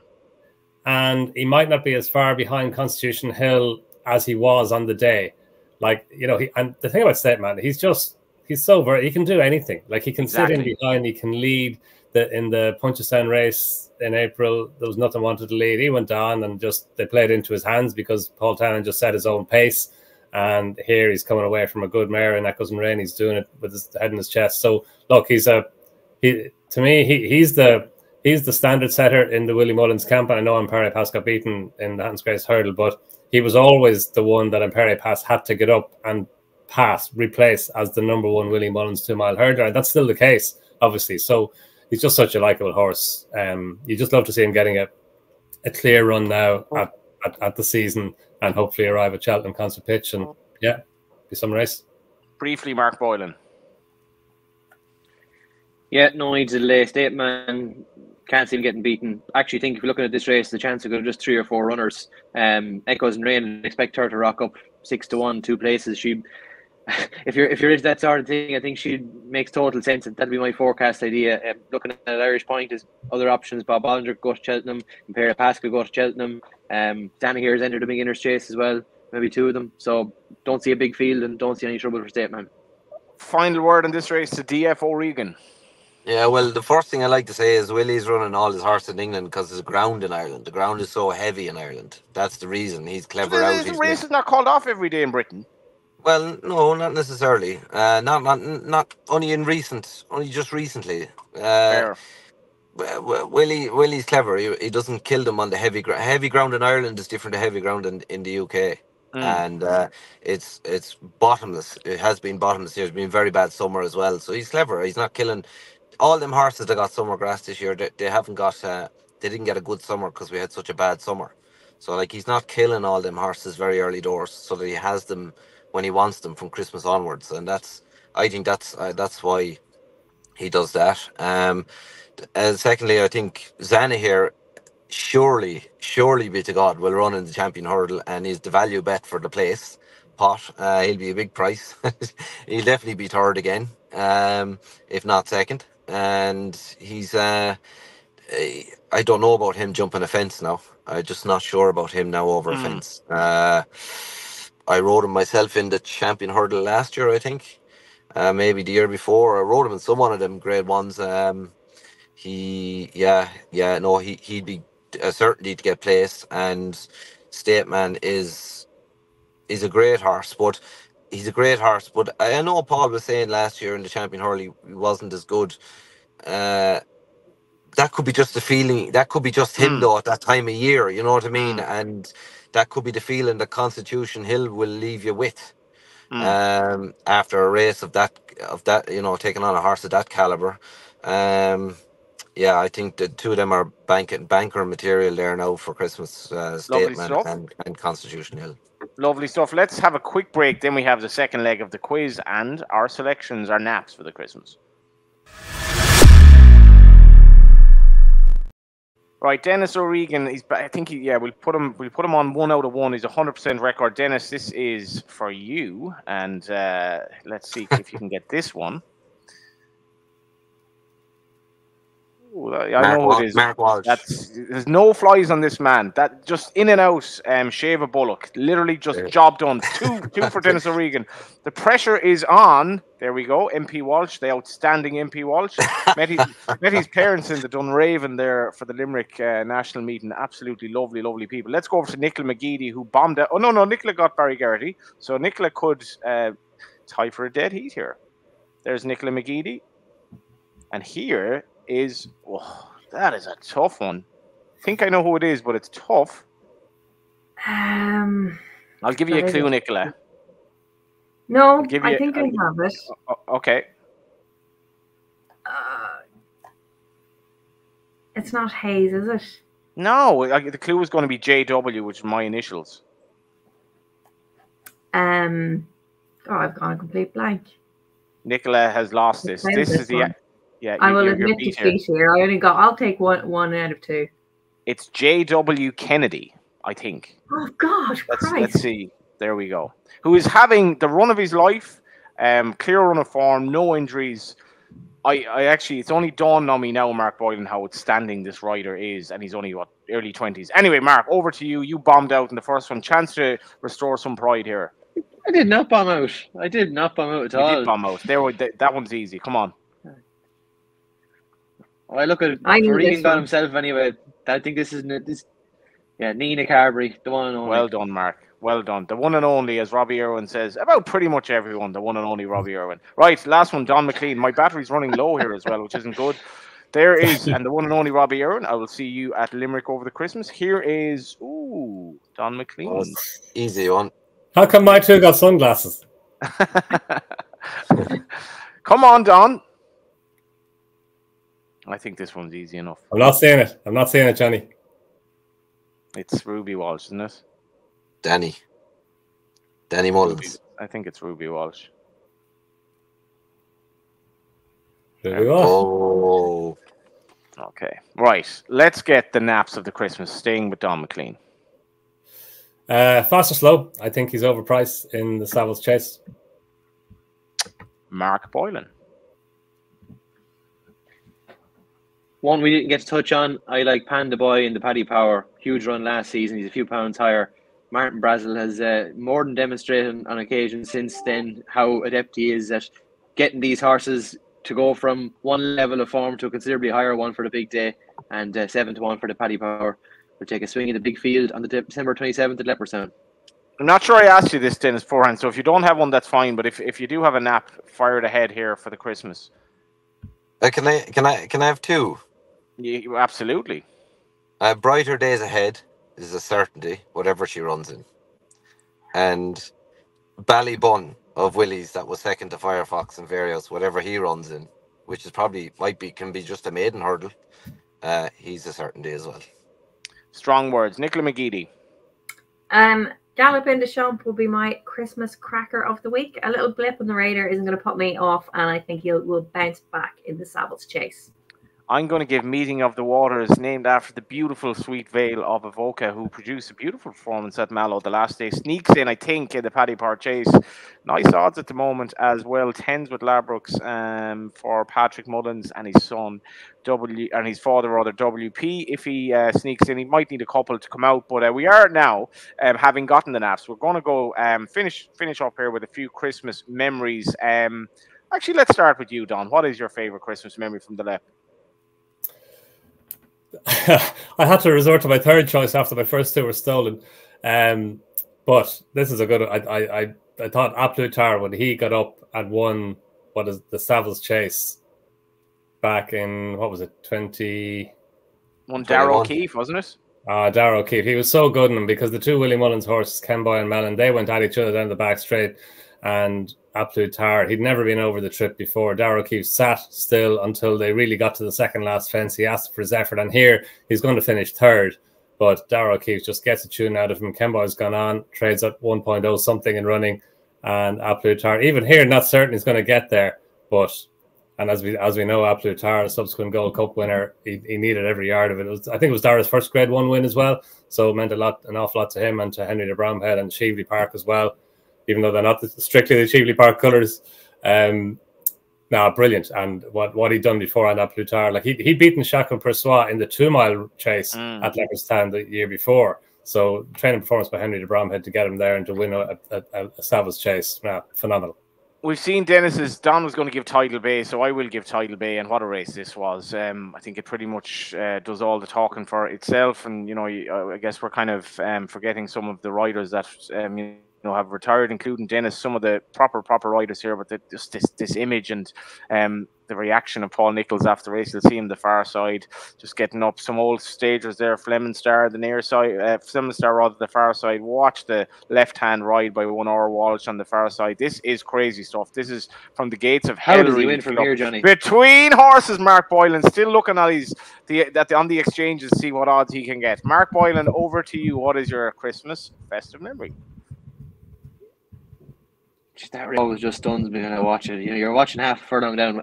And he might not be as far behind Constitution Hill as he was on the day. Like, you know, and the thing about Stateman, he's so versatile. He can do anything. Like, he can sit in behind. He can lead. In the Punchestown race in April, there was nothing wanted to lead. He went on and just they played into his hands because Paul Townend just set his own pace. And here he's coming away from a good mare in Echoes and Rain. He's doing it with his head in his chest. So look, to me he's the standard setter in the Willie Mullins camp. And I know Imperial Pass got beaten in the Hans Grace Hurdle, but he was always the one that Imperial Pass had to get up and replace as the #1 Willie Mullins 2-mile hurdler. And that's still the case, obviously. So he's just such a likable horse. You just love to see him getting a clear run now at the season and hopefully arrive at Cheltenham Concert Pitch, and yeah, be some race. Briefly, Mark Boylan. Yeah, no, he's a late statement. Can't see him getting beaten. Actually, I think if you're looking at this race, the chance of going just 3 or 4 runners. Echoes and Rain, expect her to rock up 6 to 1, 2 places. She, if you're into that sort of thing, I think she makes total sense. That'd be my forecast idea. Looking at Irish Point, is other options. Bob Ollinger goes to Cheltenham. Imperial Pascal goes to Cheltenham. Danny here has entered the McGinner's Chase as well. Maybe 2 of them. So don't see a big field and don't see any trouble for Stateman. Final word on this race to DF O'Regan. Yeah, well, the first thing I like to say is Willie's running all his horse in England because there's ground in Ireland. The ground is so heavy in Ireland. That's the reason. He's clever out. But the race is not called off every day in Britain. Well, no, not necessarily. Not only in recent, only just recently. Fair. Willie's clever. He doesn't kill them on the heavy ground. Heavy ground in Ireland is different to heavy ground in the UK. And it's bottomless. It has been bottomless here. It's been a very bad summer as well. So he's clever. He's not killing... All them horses that got summer grass this year, they haven't got, they didn't get a good summer because we had such a bad summer. So like he's not killing all them horses very early doors, so that he has them when he wants them from Christmas onwards, and I think that's why he does that. And secondly, I think Zana here, surely be to God, will run in the champion hurdle and is the value bet for the place pot. He'll be a big price. He'll definitely be third again, if not second. And he's I don't know about him jumping a fence now. I'm just not sure about him now over a fence. I rode him myself in the champion hurdle last year, I think, maybe the year before. I rode him in some one of them grade ones. He'd be a certainty to get placed. And Stateman is a great horse, but he's a great horse, but I know Paul was saying last year in the champion hurley he wasn't as good. That could be just the feeling. That could be just him though at that time of year. You know what I mean? And that could be the feeling that Constitution Hill will leave you with after a race of that. You know, taking on a horse of that caliber. Yeah, I think the two of them are banker material there now for Christmas. Statement and Constitution Hill. Lovely stuff. Let's have a quick break. Then we have the second leg of the quiz and our selections, our naps for the Christmas. Right, Dennis O'Regan. We'll put him on 1 out of 1. He's 100% record. Dennis, this is for you. And let's see if you can get this one. Ooh, I know Mark Walsh. There's no flies on this man. That just in and out, shave a bullock. Literally just job done. Two for Dennis O'Regan. The pressure is on. There we go. MP Walsh, the outstanding MP Walsh. Met his parents in the Dunraven there for the Limerick national meeting. Absolutely lovely, lovely people. Let's go over to Nicola McGeady, who bombed out. Oh, no, Nicola got Barry Garrity. So Nicola could tie for a dead heat here. There's Nicola McGeady. And here... that is a tough one. I think I know who it is, but it's tough. I'll give you a clue, Nicola. No, I think I have it. Okay. It's not Hayes, is it? No, the clue is going to be JW, which is my initials. I've gone a complete blank. Nicola has lost this. This is the... Yeah, I will admit defeat here. I'll take one out of 2. It's J.W. Kennedy, I think. Oh, God, let's see. There we go. Who is having the run of his life, clear run of form, no injuries. I actually, it's only dawned on me now, Mark Boylan, how outstanding this rider is. And he's only, early 20s. Anyway, Mark, over to you. You bombed out in the first one. Chance to restore some pride here. I did not bomb out. I did not bomb out at all. You did bomb out. That one's easy. Come on. I look at O'Regan on himself anyway. I think this is Nina Carberry, the one and only. Well done, Mark. Well done. The one and only, as Robbie Irwin says, about pretty much everyone, the one and only Robbie Irwin. Right, last one, Don McLean. My battery's running low here as well, which isn't good. There is, and the one and only Robbie Irwin. I will see you at Limerick over the Christmas. Here is, Don McLean. Oh, easy one. How come my 2 got sunglasses? Come on, Don. I think this one's easy enough. I'm not saying it, Johnny. It's Ruby Walsh, isn't it? Danny Mullins. I think it's Ruby Walsh. There we go. Oh. Okay. Right. Let's get the naps of the Christmas, staying with Don McLean. Fast or slow? I think he's overpriced in the Savills Chase. Mark Boylan. One we didn't get to touch on. I like Panda Boy in the Paddy Power. Huge run last season. He's a few pounds higher. Martin Brazel has more than demonstrated on occasion since then how adept he is at getting these horses to go from one level of form to a considerably higher one for the big day, and 7-1 for the Paddy Power. We'll take a swing in the big field on the December 27th at Leopardstown. I'm not sure I asked you this, Dennis, beforehand, so if you don't have one, that's fine. But if you do have a nap, fire it ahead here for the Christmas. Can I have two? You absolutely. Brighter Days Ahead is a certainty, whatever she runs in. And Ballybun of Willie's, that was second to Firefox and Fairyhouse, whatever he runs in, which is probably can be just a maiden hurdle. He's a certainty as well. Strong words. Nicola McGeady. Gallop in the Champ will be my Christmas cracker of the week. A little blip on the radar isn't going to put me off, and I think we'll bounce back in the Savills Chase. I'm going to give Meeting of the Waters, named after the beautiful Sweet Vale of Avoca, who produced a beautiful performance at Mallow the last day. Sneaks in, I think, in the Paddy Power Chase. Nice odds at the moment as well. Tens with Ladbrokes for Patrick Mullins and his son, WP. If he sneaks in, he might need a couple to come out. But we are now, having gotten the naps, we're going to go finish off here with a few Christmas memories. Actually, let's start with you, Don. What is your favourite Christmas memory from the left? I had to resort to my third choice after my first two were stolen, but this is a good one. I thought Aplutar, when he got up and won what is the Savills Chase back in, what was it, 2021? Darrow O'Keefe, wasn't it? Darrow O'Keefe. He was so good in him because the two Willie Mullins horses, Kemboy and Mellon, they went at each other down the back straight, and Aplutar, he'd never been over the trip before. Darrow O'Keefe sat still until they really got to the second last fence. He asked for his effort, and here he's going to finish third, but Darrow O'Keefe just gets a tune out of him. Kemboy's gone on, trades at 1.0 something in running, and Aplutar, even here, not certain he's going to get there, but, and as we know, Aplutar, subsequent Gold Cup winner, he needed every yard of it. I think it was Darrow's first Grade 1 win as well, so it meant an awful lot to him and to Henry de Bromhead and Cheveley Park as well, even though they're not strictly the Cheveley Park colours. Brilliant. And what he'd done before on Aplutar, like he'd beaten Shackle Persois in the 2 mile chase at Leopardstown the year before. So training performance by Henry de Bromhead to get him there and to win a Savills Chase. Phenomenal. We've seen Dennis's. Don was going to give Tidal Bay, so I will give Tidal Bay, and what a race this was. I think it pretty much does all the talking for itself. And, you know, I guess we're kind of forgetting some of the riders that, have retired, including Dennis, some of the proper riders here, but just this image and the reaction of Paul Nicholls after the race. You'll see him the far side, just getting up. Some old stagers there, Fleming Star, the near side, Fleming Star rather, the far side. Watch the left-hand ride by 1 hour Walsh on the far side. This is crazy stuff. This is from the gates of hell. How does he win from here, Johnny? Between horses, Mark Boylan, still looking at on the exchanges, see what odds he can get. Mark Boylan, over to you. What is your Christmas festive memory? That race always just stuns me when I watch it. You know, you're watching half a furlong down.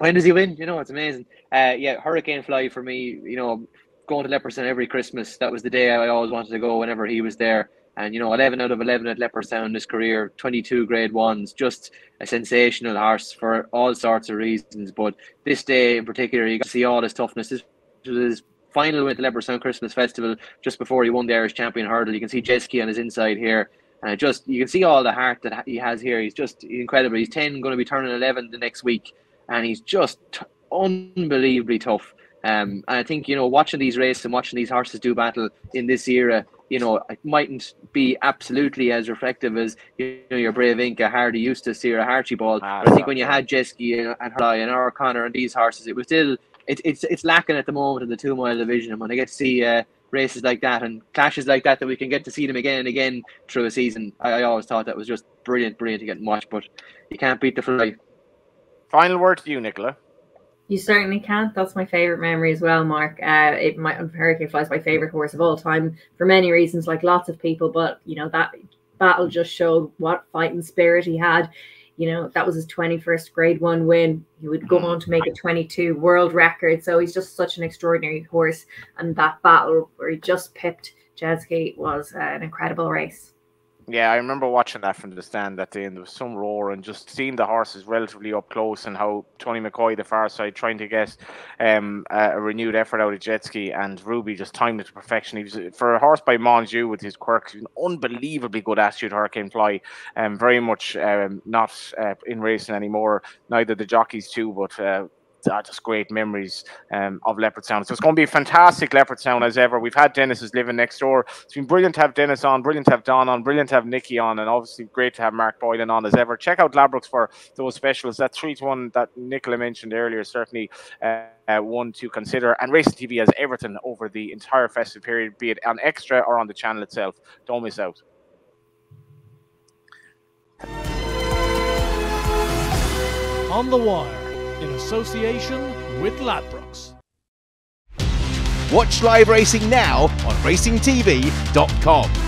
When does he win? You know, it's amazing. Hurricane Fly for me. You know, going to Leopardstown every Christmas. That was the day I always wanted to go whenever he was there. And, you know, 11 out of 11 at Leopardstown in his career, 22 Grade 1s, just a sensational horse for all sorts of reasons. But this day in particular, you got to see all his toughness. This was his final win at the Leopardstown Christmas Festival just before he won the Irish Champion Hurdle. You can see Jezki on his inside here. And you can see all the heart that he has here. He's just incredible. He's 10, going to be turning 11 the next week. And he's just unbelievably tough. And I think, you know, watching these races and watching these horses do battle in this era, you know, it mightn't be absolutely as reflective as, you know, your Brave Inca, Hardy Eustace here, Archibald. But I think when you had Jezki and Fly and O'Connor and these horses, it was still, it's lacking at the moment in the 2 mile division. And when I get to see, races like that and clashes like that we can get to see them again and again through a season. I always thought that was just brilliant to get and watch, but you can't beat the Fly. Final word to you, Nicola. You certainly can't. That's my favourite memory as well, Mark. Hurricane Fly is my favourite horse of all time for many reasons, like lots of people. But, you know, that battle just showed what fighting spirit he had. You know, that was his 21st Grade 1 win. He would go on to make a 22 world record. So he's just such an extraordinary horse. And that battle where he just pipped Jezki was an incredible race. Yeah, I remember watching that from the stand that day, and there was some roar, and just seeing the horses relatively up close, and how Tony McCoy, the far side, trying to get a renewed effort out of Jezki, and Ruby just timed it to perfection. He was, for a horse by Monjou with his quirks, an unbelievably good attitude, Hurricane Fly, and very much not in racing anymore, neither the jockeys too, but... just great memories of Leopardstown. So it's going to be a fantastic Leopardstown as ever. We've had Dennis is living next door. It's been brilliant to have Dennis on, brilliant to have Don on, brilliant to have Nicky on, and obviously great to have Mark Boylan on as ever. Check out Ladbrokes for those specials. That 3-1 that Nicola mentioned earlier, certainly one to consider. And Racing TV has everything over the entire festive period, be it on Extra or on the channel itself. Don't miss out. On the Wire, in association with Ladbrokes. Watch live racing now on racingtv.com.